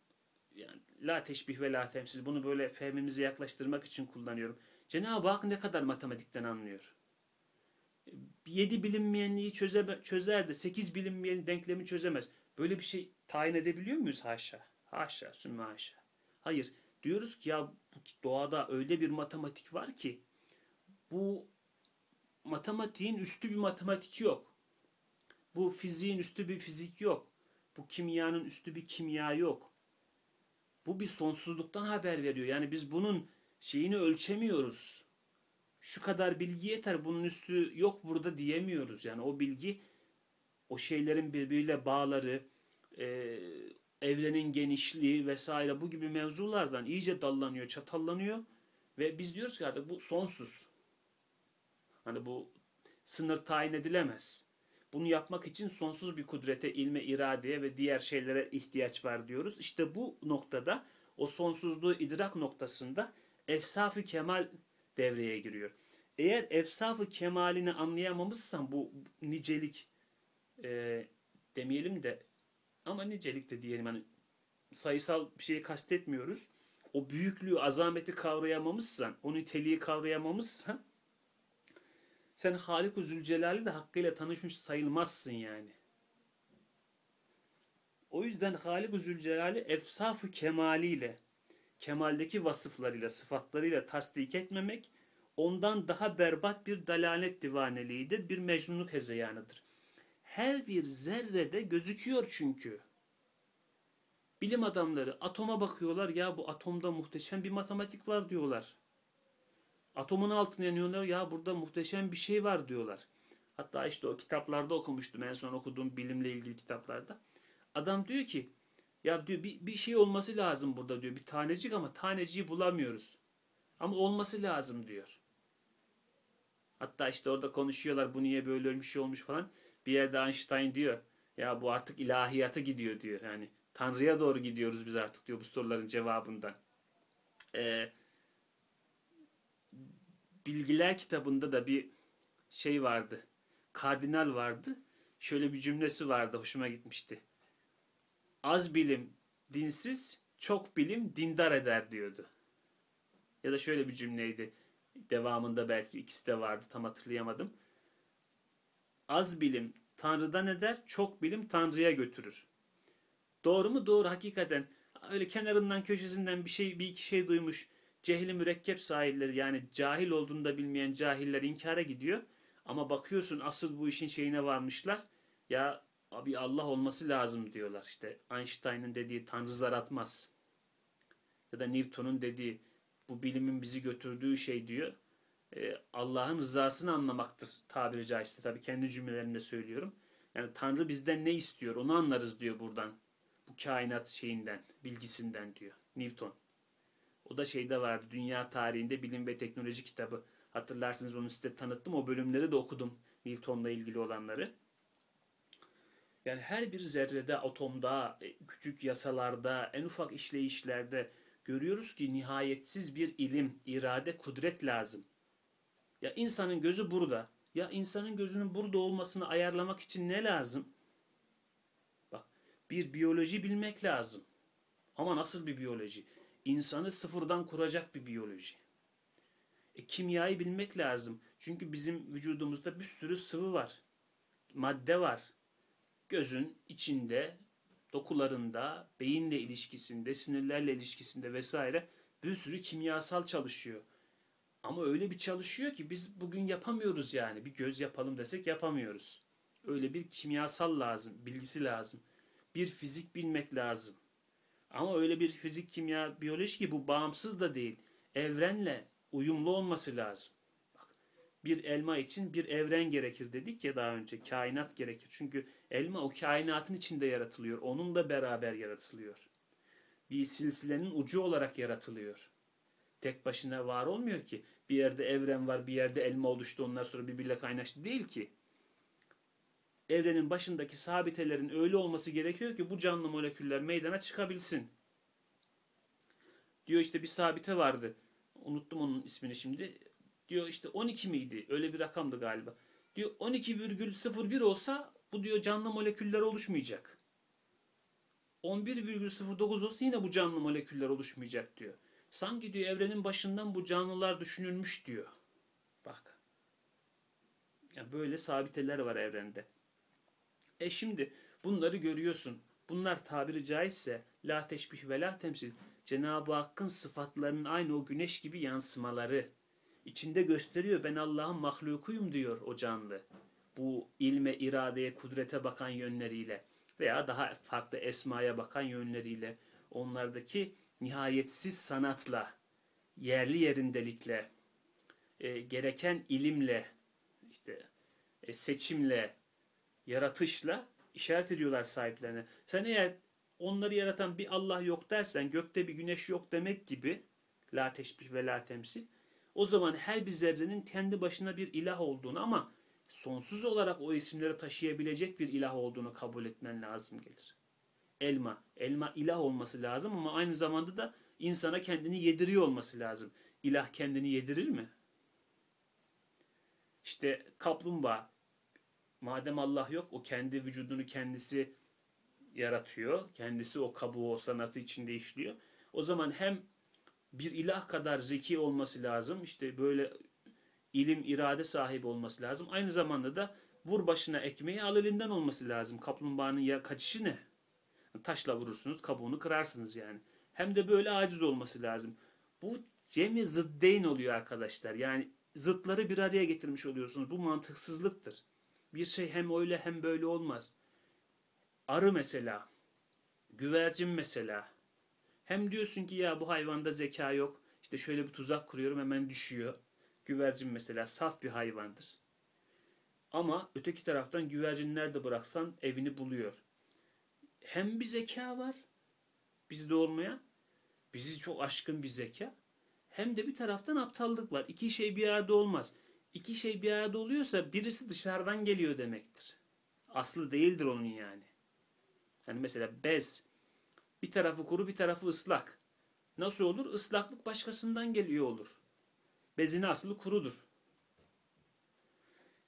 yani la teşbih ve la temsil, bunu böyle fehmimize yaklaştırmak için kullanıyorum. Cenab-ı Hak ne kadar matematikten anlıyor? yedi bilinmeyenliği çöze, çözer de sekiz bilinmeyen denklemi çözemez. Böyle bir şey tayin edebiliyor muyuz? Haşa. Haşa, sümme haşa. Hayır. Diyoruz ki ya doğada öyle bir matematik var ki bu matematiğin üstü bir matematik yok. Bu fiziğin üstü bir fizik yok. Bu kimyanın üstü bir kimya yok. Bu bir sonsuzluktan haber veriyor. Yani biz bunun şeyini ölçemiyoruz. Şu kadar bilgi yeter, bunun üstü yok burada diyemiyoruz. Yani o bilgi, o şeylerin birbiriyle bağları, e, evrenin genişliği vesaire bu gibi mevzulardan iyice dallanıyor, çatallanıyor. Ve biz diyoruz ki artık bu sonsuz. Hani bu sınır tayin edilemez. Bunu yapmak için sonsuz bir kudrete, ilme, iradeye ve diğer şeylere ihtiyaç var diyoruz. İşte bu noktada, o sonsuzluğu idrak noktasında efsaf-ı kemal devreye giriyor. Eğer efsaf-ı kemalini anlayamamışsan bu nicelik e, demeyelim de ama nicelik de diyelim, hani sayısal bir şeyi kastetmiyoruz. O büyüklüğü, azameti kavrayamamışsan, o niteliği kavrayamamışsan sen Halik-u Zülcelal'i de hakkıyla tanışmış sayılmazsın yani. O yüzden Halik-u Zülcelal'i efsaf-ı kemaliyle, kemaldeki vasıflarıyla, sıfatlarıyla tasdik etmemek, ondan daha berbat bir dalalet divaneliğidir, bir mecnunluk hezeyanıdır. Her bir zerrede gözüküyor çünkü. Bilim adamları atoma bakıyorlar, ya bu atomda muhteşem bir matematik var diyorlar. Atomun altına iniyorlar, ya burada muhteşem bir şey var diyorlar. Hatta işte o kitaplarda okumuştum, en son okuduğum bilimle ilgili kitaplarda. Adam diyor ki, ya diyor bir, bir şey olması lazım burada diyor, bir tanecik, ama taneciği bulamıyoruz. Ama olması lazım diyor. Hatta işte orada konuşuyorlar, bu niye böyle ölmüş, şey olmuş falan. Bir yerde Einstein diyor, ya bu artık ilahiyata gidiyor diyor. Yani Tanrı'ya doğru gidiyoruz biz artık diyor bu soruların cevabından. Eee... Bilgiler kitabında da bir şey vardı. Kardinal vardı. Şöyle bir cümlesi vardı. Hoşuma gitmişti. Az bilim dinsiz, çok bilim dindar eder diyordu. Ya da şöyle bir cümleydi. Devamında belki ikisi de vardı. Tam hatırlayamadım. Az bilim Tanrı'dan eder, çok bilim Tanrı'ya götürür. Doğru mu? Doğru. Hakikaten öyle kenarından, köşesinden bir şey, bir iki şey duymuş. Cehli mürekkep sahipleri, yani cahil olduğunu da bilmeyen cahiller inkara gidiyor. Ama bakıyorsun asıl bu işin şeyine varmışlar. Ya abi Allah olması lazım diyorlar. İşte Einstein'ın dediği Tanrı zar atmaz. Ya da Newton'un dediği bu bilimin bizi götürdüğü şey diyor. E, Allah'ın rızasını anlamaktır tabiri caizse. Tabii kendi cümlelerimle söylüyorum. Yani Tanrı bizden ne istiyor onu anlarız diyor buradan. Bu kainat şeyinden, bilgisinden diyor Newton. O da şeyde vardı, Dünya Tarihinde Bilim ve Teknoloji kitabı. Hatırlarsınız onu size tanıttım. O bölümleri de okudum, Newton'la ilgili olanları. Yani her bir zerrede, atomda, küçük yasalarda, en ufak işleyişlerde görüyoruz ki nihayetsiz bir ilim, irade, kudret lazım. Ya insanın gözü burada. Ya insanın gözünün burada olmasını ayarlamak için ne lazım? Bak, bir biyoloji bilmek lazım. Ama nasıl bir biyoloji? İnsanı sıfırdan kuracak bir biyoloji. E, kimyayı bilmek lazım. Çünkü bizim vücudumuzda bir sürü sıvı var. Madde var. Gözün içinde, dokularında, beyinle ilişkisinde, sinirlerle ilişkisinde vesaire bir sürü kimyasal çalışıyor. Ama öyle bir çalışıyor ki biz bugün yapamıyoruz yani. Bir göz yapalım desek yapamıyoruz. Öyle bir kimyasal lazım, bilgisi lazım. Bir fizik bilmek lazım. Ama öyle bir fizik, kimya, biyoloji ki bu bağımsız da değil. Evrenle uyumlu olması lazım. Bak, bir elma için bir evren gerekir dedik ya daha önce. Kainat gerekir. Çünkü elma o kainatın içinde yaratılıyor. Onunla beraber yaratılıyor. Bir silsilenin ucu olarak yaratılıyor. Tek başına var olmuyor ki. Bir yerde evren var, bir yerde elma oluştu. Onlar sonra birbiriyle kaynaştı değil ki. Evrenin başındaki sabitelerin öyle olması gerekiyor ki bu canlı moleküller meydana çıkabilsin. Diyor işte bir sabite vardı. Unuttum onun ismini şimdi. Diyor işte on iki miydi? Öyle bir rakamdı galiba. Diyor on iki virgül sıfır bir olsa bu diyor canlı moleküller oluşmayacak. on bir virgül sıfır dokuz olsa yine bu canlı moleküller oluşmayacak diyor. Sanki diyor evrenin başından bu canlılar düşünülmüş diyor. Bak. Yani böyle sabiteler var evrende. E şimdi bunları görüyorsun. Bunlar tabiri caizse la teşbih ve la temsil. Cenab-ı Hakk'ın sıfatlarının aynı o güneş gibi yansımaları. İçinde gösteriyor, ben Allah'ın mahlukuyum diyor o canlı. Bu ilme, iradeye, kudrete bakan yönleriyle veya daha farklı esmaya bakan yönleriyle, onlardaki nihayetsiz sanatla, yerli yerindelikle, e, gereken ilimle, işte e, seçimle, yaratışla işaret ediyorlar sahiplerine. Sen eğer onları yaratan bir Allah yok dersen, gökte bir güneş yok demek gibi, la teşbih ve la temsil, o zaman her bir zerrenin kendi başına bir ilah olduğunu ama sonsuz olarak o isimleri taşıyabilecek bir ilah olduğunu kabul etmen lazım gelir. Elma, elma ilah olması lazım ama aynı zamanda da insana kendini yediriyor olması lazım. İlah kendini yedirir mi? İşte kaplumbağa, madem Allah yok, o kendi vücudunu kendisi yaratıyor, kendisi o kabuğu, o sanatı içinde işliyor. O zaman hem bir ilah kadar zeki olması lazım, işte böyle ilim, irade sahibi olması lazım. Aynı zamanda da vur başına ekmeği al elinden olması lazım. Kaplumbağanın ya kaçışı ne? Taşla vurursunuz, kabuğunu kırarsınız yani. Hem de böyle aciz olması lazım. Bu cem-i zıddeyn oluyor arkadaşlar. Yani zıtları bir araya getirmiş oluyorsunuz. Bu mantıksızlıktır. Bir şey hem öyle hem böyle olmaz. Arı mesela, güvercin mesela. Hem diyorsun ki ya bu hayvanda zeka yok. İşte şöyle bir tuzak kuruyorum, hemen düşüyor. Güvercin mesela saf bir hayvandır. Ama öteki taraftan güvercinler de bıraksan evini buluyor. Hem bir zeka var, bizde olmayan, bizi çok aşkın bir zeka. Hem de bir taraftan aptallık var. İki şey bir arada olmaz. İki şey bir arada oluyorsa birisi dışarıdan geliyor demektir. Aslı değildir onun yani. Yani mesela bez, bir tarafı kuru bir tarafı ıslak. Nasıl olur? Islaklık başkasından geliyor olur. Bezin aslı kurudur.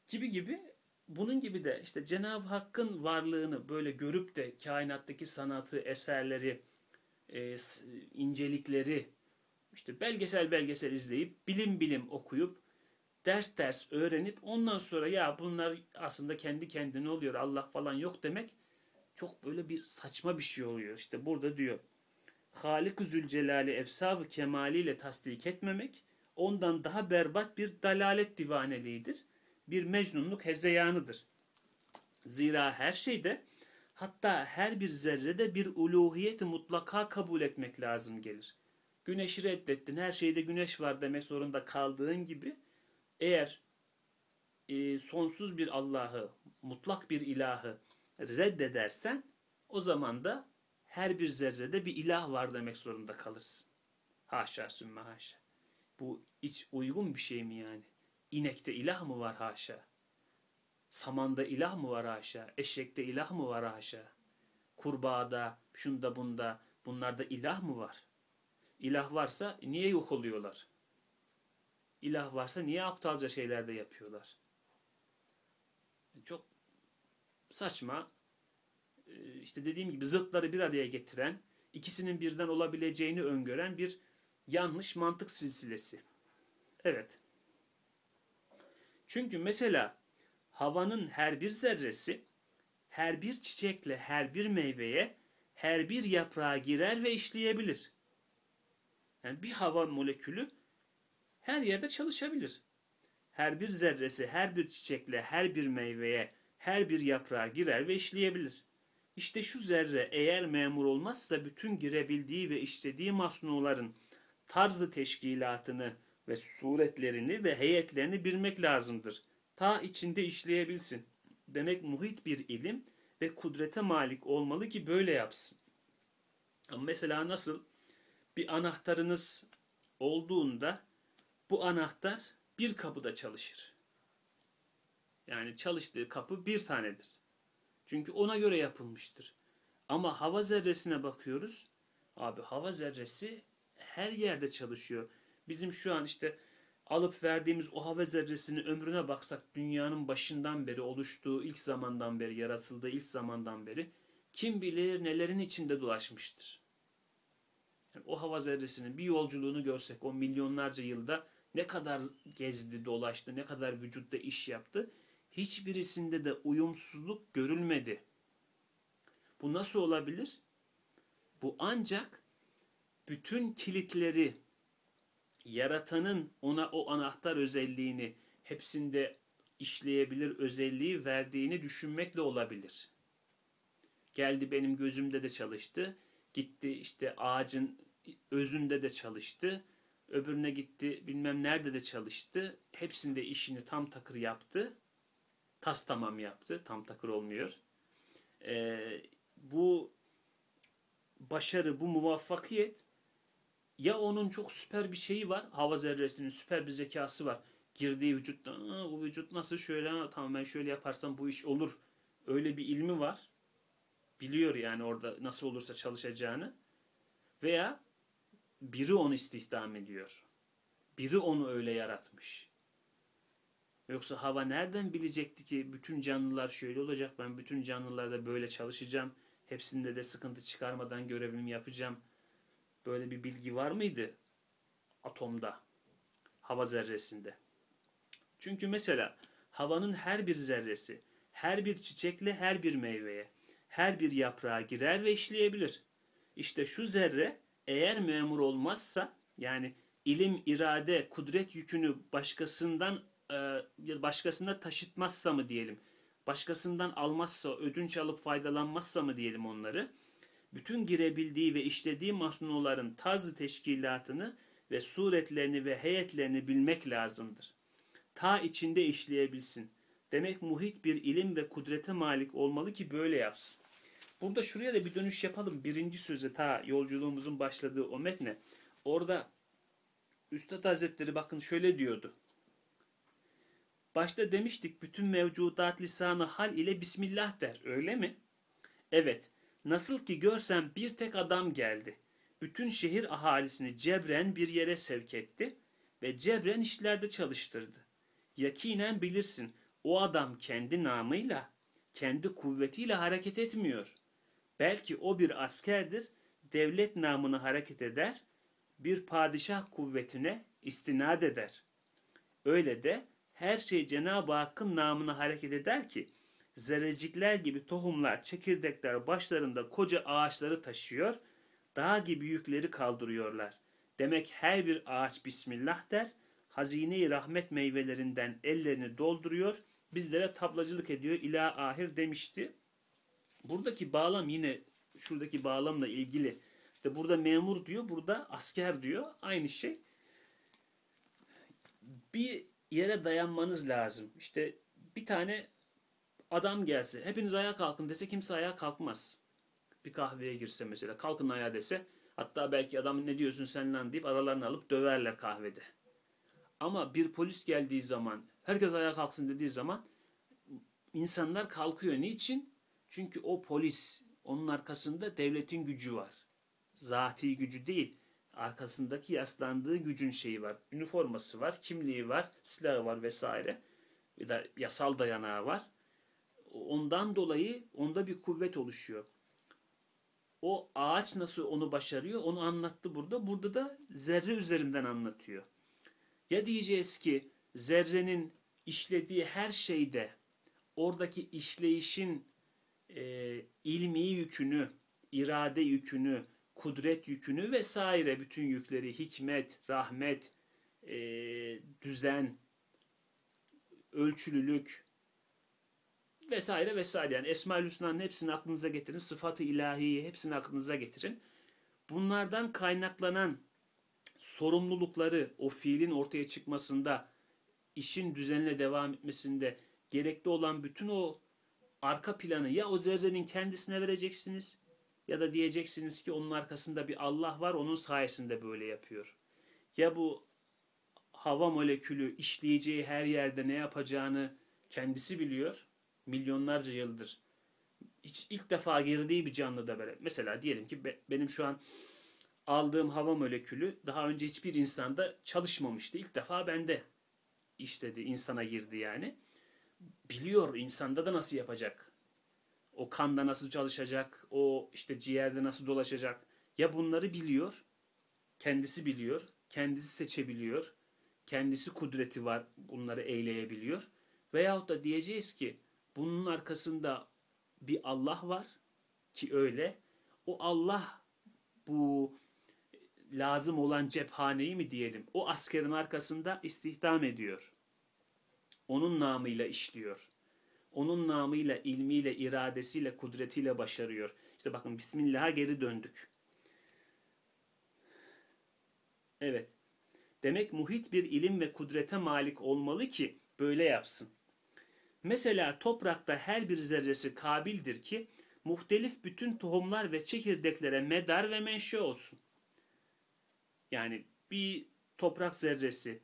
Gibi gibi. Bunun gibi de işte Cenab-ı Hakk'ın varlığını böyle görüp de kainattaki sanatı, eserleri, e, incelikleri, işte belgesel belgesel izleyip, bilim bilim okuyup, ders ders öğrenip ondan sonra ya bunlar aslında kendi kendine oluyor, Allah falan yok demek çok böyle bir saçma bir şey oluyor. İşte burada diyor, Halik-ı Zülcelal'i efsav-ı kemaliyle tasdik etmemek ondan daha berbat bir dalalet divaneliğidir. Bir mecnunluk hezeyanıdır. Zira her şeyde, hatta her bir zerrede bir uluhiyeti mutlaka kabul etmek lazım gelir. Güneşi reddettin, her şeyde güneş var demek zorunda kaldığın gibi, eğer e, sonsuz bir Allah'ı, mutlak bir ilahı reddedersen, o zaman da her bir zerrede bir ilah var demek zorunda kalırsın. Haşa sümme haşa. Bu hiç uygun bir şey mi yani? İnekte ilah mı var haşa? Samanda ilah mı var haşa? Eşekte ilah mı var haşa? Kurbağada, şunda bunda, bunlarda ilah mı var? İlah varsa niye yok oluyorlar? İlah varsa niye aptalca şeyler de yapıyorlar? Çok saçma. İşte dediğim gibi zıtları bir araya getiren, ikisinin birden olabileceğini öngören bir yanlış mantık silsilesi. Evet. Çünkü mesela havanın her bir zerresi, her bir çiçekle, her bir meyveye, her bir yaprağa girer ve işleyebilir. Yani bir hava molekülü her yerde çalışabilir. Her bir zerresi, her bir çiçekle, her bir meyveye, her bir yaprağa girer ve işleyebilir. İşte şu zerre eğer memur olmazsa bütün girebildiği ve işlediği masnuların tarzı teşkilatını ve suretlerini ve heyetlerini bilmek lazımdır. Ta içinde işleyebilsin. Demek muhit bir ilim ve kudrete malik olmalı ki böyle yapsın. Ama mesela nasıl? Bir anahtarınız olduğunda bu anahtar bir kapıda çalışır. Yani çalıştığı kapı bir tanedir. Çünkü ona göre yapılmıştır. Ama hava zerresine bakıyoruz. Abi hava zerresi her yerde çalışıyor. Bizim şu an işte alıp verdiğimiz o hava zerresini ömrüne baksak, dünyanın başından beri, oluştuğu ilk zamandan beri, yaratıldığı ilk zamandan beri kim bilir nelerin içinde dolaşmıştır. Yani o hava zerresinin bir yolculuğunu görsek, o milyonlarca yılda ne kadar gezdi, dolaştı, ne kadar vücutta iş yaptı, hiçbirisinde de uyumsuzluk görülmedi. Bu nasıl olabilir? Bu ancak bütün kilitleri, yaratanın ona o anahtar özelliğini, hepsinde işleyebilir özelliği verdiğini düşünmekle olabilir. Geldi benim gözümde de çalıştı, gitti işte ağacın özünde de çalıştı, öbürüne gitti bilmem nerede de çalıştı, hepsinde işini tam takır yaptı, tas tamam yaptı, tam takır olmuyor. Ee, bu başarı, bu muvaffakiyet, ya onun çok süper bir şeyi var, hava zerresinin süper bir zekası var, girdiği vücuttan, bu vücut nasıl şöyle, tamam ben şöyle yaparsam bu iş olur, öyle bir ilmi var, biliyor yani orada nasıl olursa çalışacağını. Veya biri onu istihdam ediyor. Biri onu öyle yaratmış. Yoksa hava nereden bilecekti ki bütün canlılar şöyle olacak, ben bütün canlılarda böyle çalışacağım, hepsinde de sıkıntı çıkarmadan görevimi yapacağım. Böyle bir bilgi var mıydı atomda, hava zerresinde? Çünkü mesela havanın her bir zerresi, her bir çiçekle, her bir meyveye, her bir yaprağa girer ve işleyebilir. İşte şu zerre eğer memur olmazsa, yani ilim, irade, kudret yükünü başkasından başkasına taşıtmazsa mı diyelim, başkasından almazsa, ödünç alıp faydalanmazsa mı diyelim onları, bütün girebildiği ve işlediği masnuların tarzı teşkilatını ve suretlerini ve heyetlerini bilmek lazımdır. Ta içinde işleyebilsin. Demek muhit bir ilim ve kudrete malik olmalı ki böyle yapsın. Burada şuraya da bir dönüş yapalım. Birinci söze, ta yolculuğumuzun başladığı o metne. Orada Üstad Hazretleri bakın şöyle diyordu. Başta demiştik bütün mevcudat lisanı hal ile Bismillah der. Öyle mi? Evet. Nasıl ki görsem bir tek adam geldi. Bütün şehir ahalisini cebren bir yere sevk etti ve cebren işlerde çalıştırdı. Yakinen bilirsin o adam kendi namıyla, kendi kuvvetiyle hareket etmiyor. Belki o bir askerdir, devlet namına hareket eder, bir padişah kuvvetine istinad eder. Öyle de her şey Cenab-ı Hakk'ın namına hareket eder ki, zerrecikler gibi tohumlar, çekirdekler başlarında koca ağaçları taşıyor, dağ gibi yükleri kaldırıyorlar. Demek her bir ağaç Bismillah der, hazine-i rahmet meyvelerinden ellerini dolduruyor, bizlere tablacılık ediyor ila ahir demişti. Buradaki bağlam yine şuradaki bağlamla ilgili. İşte burada memur diyor, burada asker diyor. Aynı şey. Bir yere dayanmanız lazım. İşte bir tane adam gelse, hepiniz ayağa kalkın dese kimse ayağa kalkmaz. Bir kahveye girse mesela, kalkın ayağa dese, hatta belki adam ne diyorsun sen lan deyip aralarını alıp döverler kahvede. Ama bir polis geldiği zaman, herkes ayağa kalksın dediği zaman insanlar kalkıyor. Niçin? Çünkü o polis, onun arkasında devletin gücü var. Zati gücü değil, arkasındaki yaslandığı gücün şeyi var. Üniforması var, kimliği var, silahı var vesaire. Ya da yasal dayanağı var. Ondan dolayı onda bir kuvvet oluşuyor. O ağaç nasıl onu başarıyor? Onu anlattı burada. Burada da zerre üzerinden anlatıyor. Ya diyeceğiz ki zerrenin işlediği her şeyde oradaki işleyişin e, ilmi yükünü, irade yükünü, kudret yükünü vesaire bütün yükleri, hikmet, rahmet, e, düzen, ölçülülük vesaire vesaire. Yani Esma-ül Hüsna'nın hepsini aklınıza getirin, sıfat-ı ilahiyi hepsini aklınıza getirin. Bunlardan kaynaklanan sorumlulukları, o fiilin ortaya çıkmasında, işin düzenle devam etmesinde gerekli olan bütün o arka planı ya o zerrenin kendisine vereceksiniz ya da diyeceksiniz ki onun arkasında bir Allah var, onun sayesinde böyle yapıyor. Ya bu hava molekülü işleyeceği her yerde ne yapacağını kendisi biliyor, milyonlarca yıldır. Hiç ilk defa girdiği bir canlı da böyle. Mesela diyelim ki benim şu an aldığım hava molekülü daha önce hiçbir insanda çalışmamıştı. İlk defa bende işledi, insana girdi yani. Biliyor insanda da nasıl yapacak. O kanda nasıl çalışacak, o işte ciğerde nasıl dolaşacak. Ya bunları biliyor, kendisi biliyor, kendisi seçebiliyor, kendisi kudreti var bunları eyleyebiliyor. Veyahut da diyeceğiz ki bunun arkasında bir Allah var ki öyle. O Allah bu lazım olan cephaneyi mi diyelim, o askerin arkasında istihdam ediyor. Onun namıyla işliyor. Onun namıyla, ilmiyle, iradesiyle, kudretiyle başarıyor. İşte bakın Bismillah'a geri döndük. Evet. Demek muhit bir ilim ve kudrete malik olmalı ki böyle yapsın. Mesela toprakta her bir zerresi kabildir ki muhtelif bütün tohumlar ve çekirdeklere medar ve menşe olsun. Yani bir toprak zerresi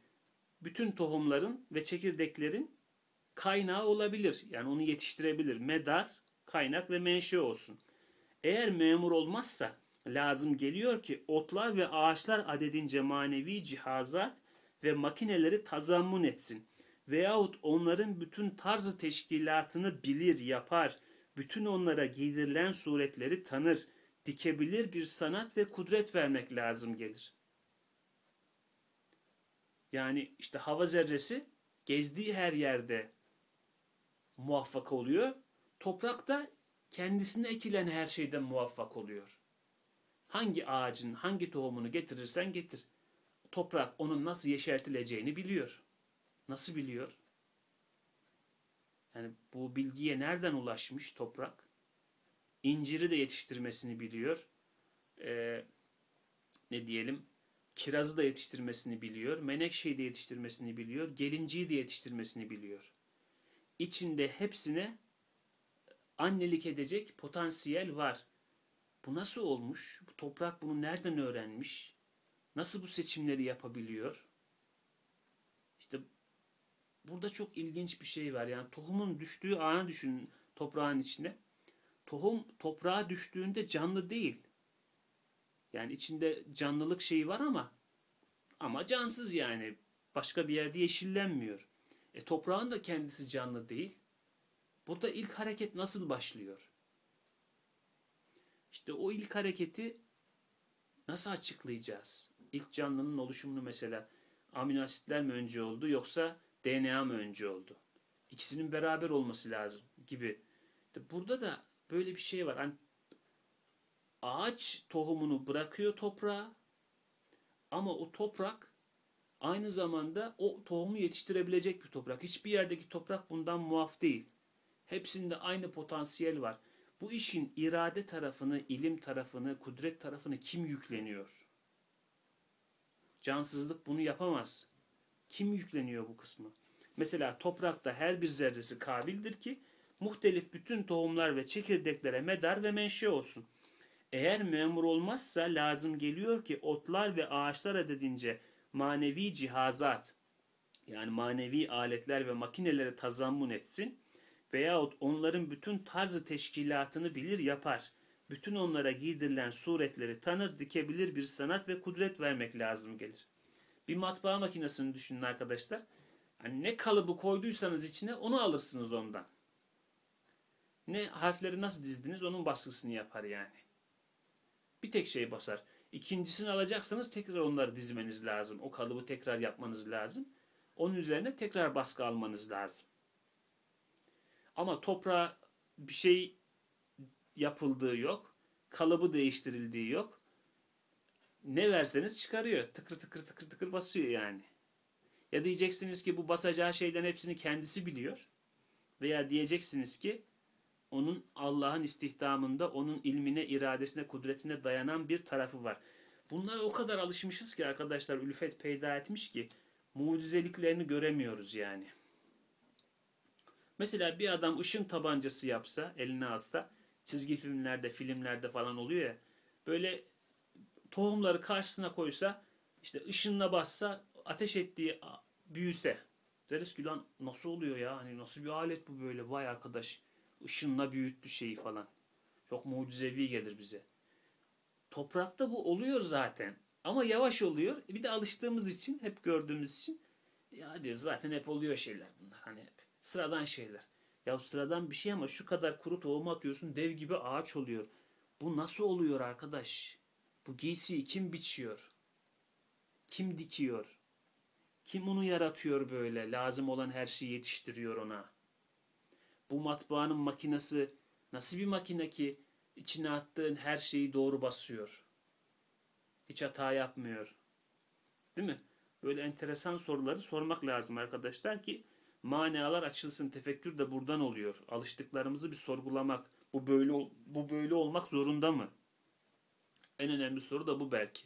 bütün tohumların ve çekirdeklerin kaynağı olabilir. Yani onu yetiştirebilir. Medar, kaynak ve menşe olsun. Eğer memur olmazsa lazım geliyor ki otlar ve ağaçlar adedince manevi cihazat ve makineleri tazammun etsin. Veyahut onların bütün tarzı teşkilatını bilir, yapar. Bütün onlara giydirilen suretleri tanır. Dikebilir bir sanat ve kudret vermek lazım gelir. Yani işte hava zerresi gezdiği her yerde muvaffak oluyor. Toprak da kendisine ekilen her şeyden muvaffak oluyor. Hangi ağacın hangi tohumunu getirirsen getir. Toprak onun nasıl yeşertileceğini biliyor. Nasıl biliyor? Yani bu bilgiye nereden ulaşmış toprak? İnciri de yetiştirmesini biliyor. Ee, ne diyelim? Kirazı da yetiştirmesini biliyor, menekşeyi de yetiştirmesini biliyor, gelinciyi de yetiştirmesini biliyor. İçinde hepsine annelik edecek potansiyel var. Bu nasıl olmuş? Bu toprak bunu nereden öğrenmiş? Nasıl bu seçimleri yapabiliyor? İşte burada çok ilginç bir şey var. Yani tohumun düştüğü anı düşünün, toprağın içine. Tohum toprağa düştüğünde canlı değil. Yani içinde canlılık şeyi var ama ama cansız yani. Başka bir yerde yeşillenmiyor. E toprağın da kendisi canlı değil. Burada ilk hareket nasıl başlıyor? İşte o ilk hareketi nasıl açıklayacağız? İlk canlının oluşumunu mesela amino asitler mi önce oldu yoksa D N A mı önce oldu? İkisinin beraber olması lazım gibi. Burada da böyle bir şey var. Hani ağaç tohumunu bırakıyor toprağa ama o toprak aynı zamanda o tohumu yetiştirebilecek bir toprak. Hiçbir yerdeki toprak bundan muaf değil. Hepsinde aynı potansiyel var. Bu işin irade tarafını, ilim tarafını, kudret tarafını kim yükleniyor? Cansızlık bunu yapamaz. Kim yükleniyor bu kısmı? Mesela toprakta her bir zerresi kabildir ki muhtelif bütün tohumlar ve çekirdeklere medar ve menşe olsun. Eğer memur olmazsa lazım geliyor ki otlar ve ağaçlar adedince manevi cihazat yani manevi aletler ve makinelere tazammun etsin veyahut onların bütün tarzı teşkilatını bilir yapar. Bütün onlara giydirilen suretleri tanır, dikebilir bir sanat ve kudret vermek lazım gelir. Bir matbaa makinesini düşünün arkadaşlar. Yani ne kalıbı koyduysanız içine onu alırsınız ondan. Ne harfleri nasıl dizdiniz onun baskısını yapar yani. Bir tek şey basar. İkincisini alacaksanız tekrar onları dizmeniz lazım. O kalıbı tekrar yapmanız lazım. Onun üzerine tekrar baskı almanız lazım. Ama toprağa bir şey yapıldığı yok. Kalıbı değiştirildiği yok. Ne verseniz çıkarıyor. Tıkır tıkır tıkır tıkır basıyor yani. Ya diyeceksiniz ki bu basacağı şeyden hepsini kendisi biliyor. Veya diyeceksiniz ki onun Allah'ın istihdamında, onun ilmine, iradesine, kudretine dayanan bir tarafı var. Bunlara o kadar alışmışız ki arkadaşlar, ülfet peyda etmiş ki mucizeliklerini göremiyoruz yani. Mesela bir adam ışın tabancası yapsa, eline alsa, çizgi filmlerde, filmlerde falan oluyor ya, böyle tohumları karşısına koysa, işte ışınla bassa, ateş ettiği büyüse. Deriz ki lan nasıl oluyor ya, hani nasıl bir alet bu böyle, vay arkadaş. Işınla büyüttü şeyi falan. Çok mucizevi gelir bize. Toprakta bu oluyor zaten. Ama yavaş oluyor. Bir de alıştığımız için, hep gördüğümüz için ya diyor zaten hep oluyor şeyler bunlar. Hani hep sıradan şeyler. Ya sıradan bir şey ama şu kadar kuru tohum atıyorsun dev gibi ağaç oluyor. Bu nasıl oluyor arkadaş? Bu giysiyi kim biçiyor? Kim dikiyor? Kim onu yaratıyor böyle? Lazım olan her şeyi yetiştiriyor ona. Bu matbaanın makinesi nasıl bir makine ki içine attığın her şeyi doğru basıyor. Hiç hata yapmıyor. Değil mi? Böyle enteresan soruları sormak lazım arkadaşlar ki manalar açılsın. Tefekkür de buradan oluyor. Alıştıklarımızı bir sorgulamak. Bu böyle bu böyle olmak zorunda mı? En önemli soru da bu belki.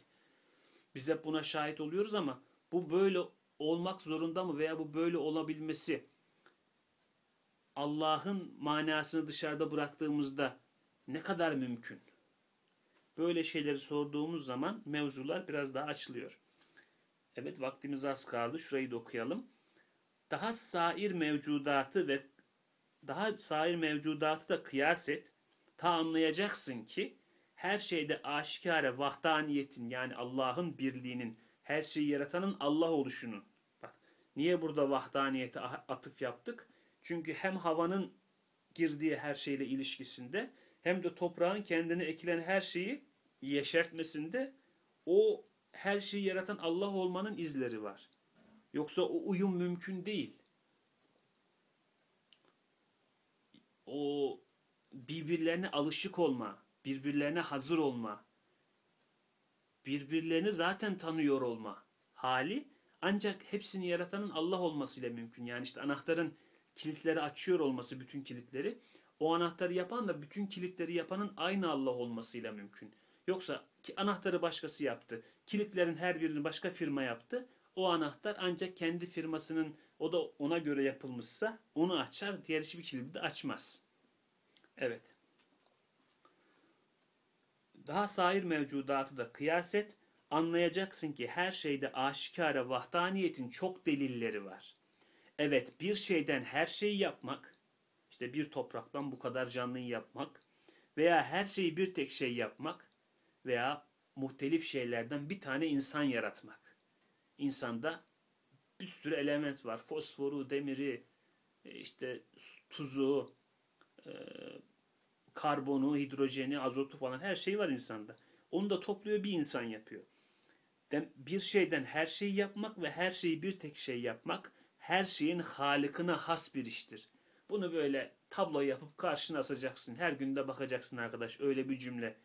Biz hep buna şahit oluyoruz ama bu böyle olmak zorunda mı veya bu böyle olabilmesi Allah'ın manasını dışarıda bıraktığımızda ne kadar mümkün? Böyle şeyleri sorduğumuz zaman mevzular biraz daha açılıyor. Evet, vaktimiz az kaldı. Şurayı da okuyalım. Daha sair mevcudatı ve daha sair mevcudatı da kıyas et. Ta anlayacaksın ki her şeyde aşikare vahdaniyetin, yani Allah'ın birliğinin, her şeyi yaratanın Allah oluşunun. Bak, niye burada vahdaniyete atıf yaptık? Çünkü hem havanın girdiği her şeyle ilişkisinde hem de toprağın kendine ekilen her şeyi yeşertmesinde o her şeyi yaratan Allah olmanın izleri var. Yoksa o uyum mümkün değil. O birbirlerine alışık olma, birbirlerine hazır olma, birbirlerini zaten tanıyor olma hali ancak hepsini yaratanın Allah olmasıyla mümkün. Yani işte anahtarın kilitleri açıyor olması, bütün kilitleri, o anahtarı yapan da bütün kilitleri yapanın aynı Allah olmasıyla mümkün. Yoksa ki anahtarı başkası yaptı, kilitlerin her birini başka firma yaptı, o anahtar ancak kendi firmasının, o da ona göre yapılmışsa onu açar, diğer hiçbir kilidi de açmaz. Evet. Daha sair mevcudatı da kıyas et, anlayacaksın ki her şeyde aşikare vahdaniyetin çok delilleri var. Evet, bir şeyden her şeyi yapmak, işte bir topraktan bu kadar canlıyı yapmak veya her şeyi bir tek şey yapmak veya muhtelif şeylerden bir tane insan yaratmak. İnsanda bir sürü element var. Fosforu, demiri, işte tuzu, karbonu, hidrojeni, azotu falan her şey var insanda. Onu da topluyor, bir insan yapıyor. Bir şeyden her şeyi yapmak ve her şeyi bir tek şey yapmak her şeyin halikine has bir iştir. Bunu böyle tablo yapıp karşına asacaksın. Her gün de bakacaksın arkadaş. Öyle bir cümle.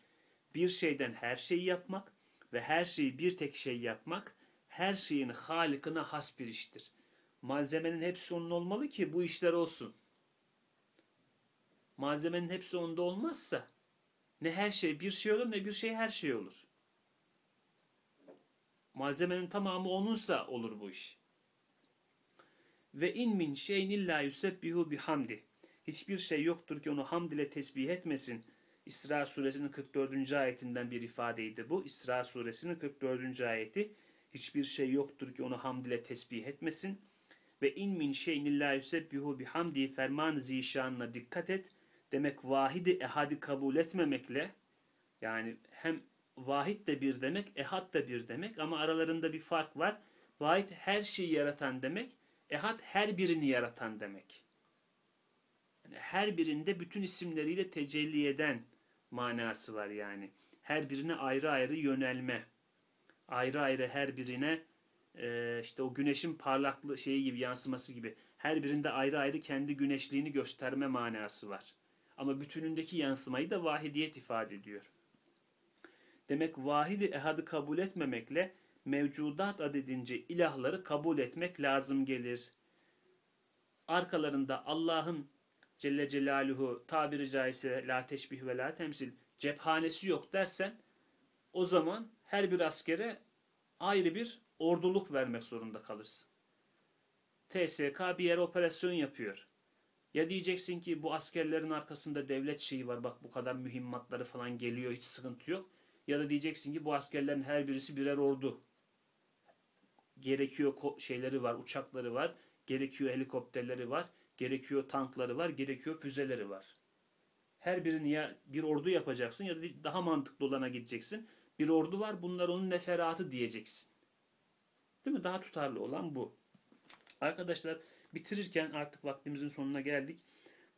Bir şeyden her şeyi yapmak ve her şeyi bir tek şey yapmak her şeyin halikine has bir iştir. Malzemenin hepsi onun olmalı ki bu işler olsun. Malzemenin hepsi onda olmazsa ne her şey bir şey olur ne bir şey her şey olur. Malzemenin tamamı onunsa olur bu iş. Ve in min şeyin illa yusebbihu bihamdi. Hiçbir şey yoktur ki onu hamd ile tesbih etmesin. İsra Suresinin kırk dördüncü ayetinden bir ifadeydi bu. İsra Suresinin kırk dördüncü ayeti. Hiçbir şey yoktur ki onu hamd ile tesbih etmesin. Ve in min şeyin illa yusebbihu bihamdi. Ferman zişanına dikkat et. Demek vahidi ehadi kabul etmemekle, yani hem vahid de bir demek, ehad da bir demek ama aralarında bir fark var. Vahid her şeyi yaratan demek. Ehad her birini yaratan demek. Yani her birinde bütün isimleriyle tecelli eden manası var yani. Her birine ayrı ayrı yönelme. Ayrı ayrı her birine e, işte o güneşin parlaklığı şeyi gibi, yansıması gibi. Her birinde ayrı ayrı kendi güneşliğini gösterme manası var. Ama bütünündeki yansımayı da vahidiyet ifade ediyor. Demek vahidi ehadı kabul etmemekle mevcudat adedince ilahları kabul etmek lazım gelir. Arkalarında Allah'ın Celle Celaluhu tabiri caizse la teşbih ve la temsil cephanesi yok dersen, o zaman her bir askere ayrı bir orduluk vermek zorunda kalırsın. T S K bir yere operasyon yapıyor. Ya diyeceksin ki bu askerlerin arkasında devlet şeyi var, bak bu kadar mühimmatları falan geliyor, hiç sıkıntı yok. Ya da diyeceksin ki bu askerlerin her birisi birer ordu. Gerekiyor şeyleri var, uçakları var, gerekiyor helikopterleri var, gerekiyor tankları var, gerekiyor füzeleri var. Her birini ya bir ordu yapacaksın ya da daha mantıklı olana gideceksin. Bir ordu var, bunlar onun neferatı diyeceksin. Değil mi? Daha tutarlı olan bu. Arkadaşlar bitirirken artık vaktimizin sonuna geldik.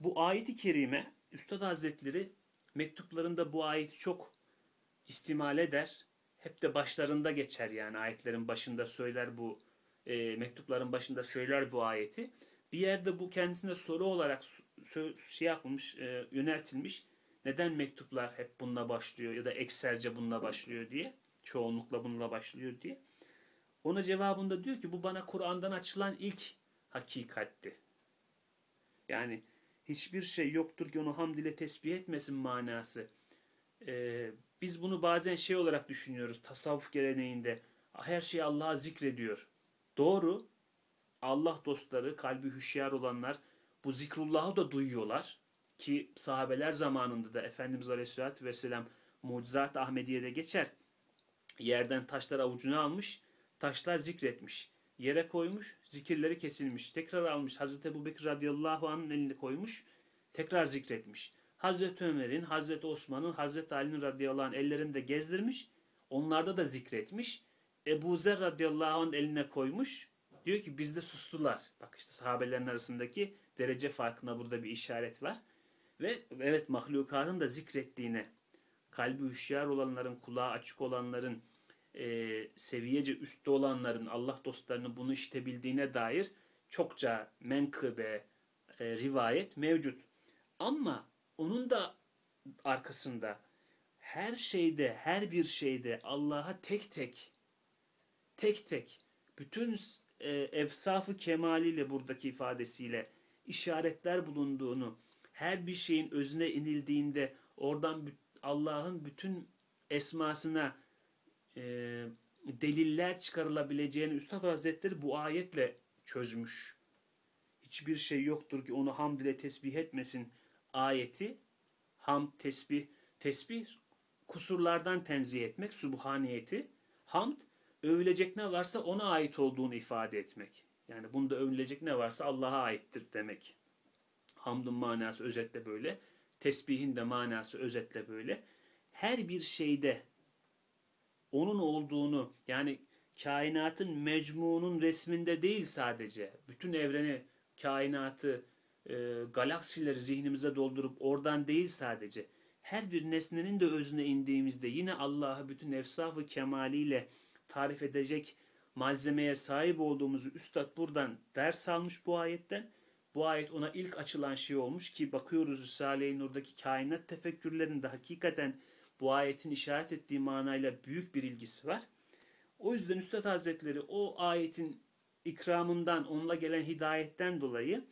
Bu ayet-i kerime Üstad Hazretleri mektuplarında bu ayeti çok istimal eder. Hep de başlarında geçer yani ayetlerin başında söyler bu e, mektupların başında söyler bu ayeti. Bir yerde bu kendisine soru olarak şey yapılmış, e, yöneltilmiş. Neden mektuplar hep bununla başlıyor ya da ekserce bununla başlıyor diye, çoğunlukla bununla başlıyor diye. Ona cevabında diyor ki bu bana Kur'an'dan açılan ilk hakikatti. Yani hiçbir şey yoktur ki onu hamd ile tesbih etmesin manası. Ee, biz bunu bazen şey olarak düşünüyoruz tasavvuf geleneğinde. Her şeyi Allah'a zikrediyor. Doğru, Allah dostları, kalbi hüşyar olanlar bu zikrullahı da duyuyorlar. Ki sahabeler zamanında da Efendimiz Aleyhisselatü Vesselam Mucizatı Ahmediye'de geçer. Yerden taşlar avucuna almış, taşlar zikretmiş. Yere koymuş, zikirleri kesilmiş. Tekrar almış, Hazreti Ebubekir radıyallahu anh'ın elini koymuş, tekrar zikretmiş. Hazreti Ömer'in, Hazreti Osman'ın, Hazreti Ali'nin radıyallahu anh ellerinde gezdirmiş. Onlarda da zikretmiş. Ebu Zer radıyallahu anh'ın eline koymuş. Diyor ki bizde sustular. Bak işte sahabelerin arasındaki derece farkına burada bir işaret var. Ve evet mahlukatın da zikrettiğine, kalbi hüşyar olanların, kulağı açık olanların, e, seviyece üstte olanların, Allah dostlarının bunu işitebildiğine dair çokça menkıbe, e, rivayet mevcut. Ama onun da arkasında her şeyde, her bir şeyde Allah'a tek tek, tek tek, bütün e, efsaf-ı kemaliyle buradaki ifadesiyle işaretler bulunduğunu, her bir şeyin özüne inildiğinde oradan Allah'ın bütün esmasına e, deliller çıkarılabileceğini Üstad Hazretleri bu ayetle çözmüş. Hiçbir şey yoktur ki onu hamd ile tesbih etmesin ayeti. Hamd, tesbih, tesbih kusurlardan tenzih etmek, subhaniyeti. Hamd, övülecek ne varsa ona ait olduğunu ifade etmek. Yani bunda övülecek ne varsa Allah'a aittir demek. Hamdın manası özetle böyle. Tesbihin de manası özetle böyle. Her bir şeyde onun olduğunu, yani kainatın mecmuunun resminde değil sadece. Bütün evreni, kainatı, e, galaksileri zihnimize doldurup oradan değil sadece. Her bir nesnenin de özüne indiğimizde yine Allah'ı bütün efsaf-ı kemaliyle tarif edecek malzemeye sahip olduğumuzu Üstad buradan ders almış bu ayetten. Bu ayet ona ilk açılan şey olmuş ki bakıyoruz Risale-i Nur'daki kainat tefekkürlerinde hakikaten bu ayetin işaret ettiği manayla büyük bir ilgisi var. O yüzden Üstad Hazretleri o ayetin ikramından, onunla gelen hidayetten dolayı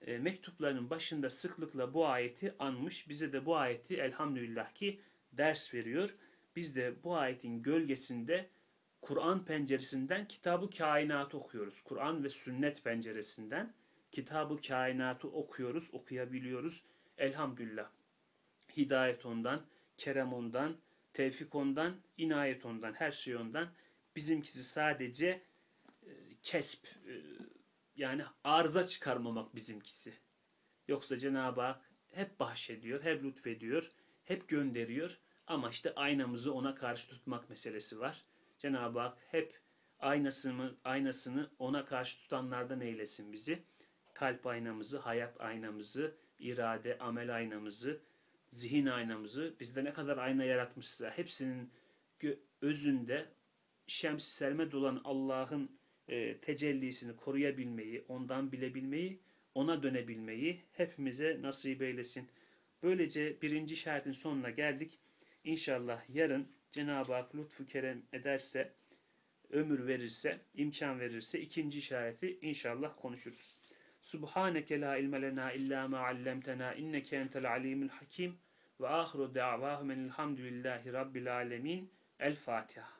e, mektuplarının başında sıklıkla bu ayeti anmış. Bize de bu ayeti elhamdülillah ki ders veriyor. Biz de bu ayetin gölgesinde Kur'an penceresinden kitabı kainatı okuyoruz. Kur'an ve sünnet penceresinden. Kitabı kainatı okuyoruz, okuyabiliyoruz. Elhamdülillah. Hidayet ondan, kerem ondan, tevfik ondan, inayet ondan, her şey ondan. Bizimkisi sadece e, kesp, e, yani arıza çıkarmamak bizimkisi. Yoksa Cenab-ı Hak hep bahşediyor, hep lütfediyor, hep gönderiyor. Ama işte aynamızı ona karşı tutmak meselesi var. Cenab-ı Hak hep aynasını, aynasını ona karşı tutanlardan eylesin bizi. Kalp aynamızı, hayat aynamızı, irade, amel aynamızı, zihin aynamızı, bizde ne kadar ayna yaratmışsa hepsinin özünde şems-i sermed olan Allah'ın e, tecellisini koruyabilmeyi, ondan bilebilmeyi, ona dönebilmeyi hepimize nasip eylesin. Böylece birinci şartın sonuna geldik. İnşallah yarın Cenab-ı Hak lütfu kerem ederse, ömür verirse, imkan verirse ikinci işareti inşallah konuşuruz. Subhaneke la ilme lena illa ma allamtana inneke entel alimul hakim ve ahiru da'vahum enilhamdülillahi rabbil alemin. El Fatiha.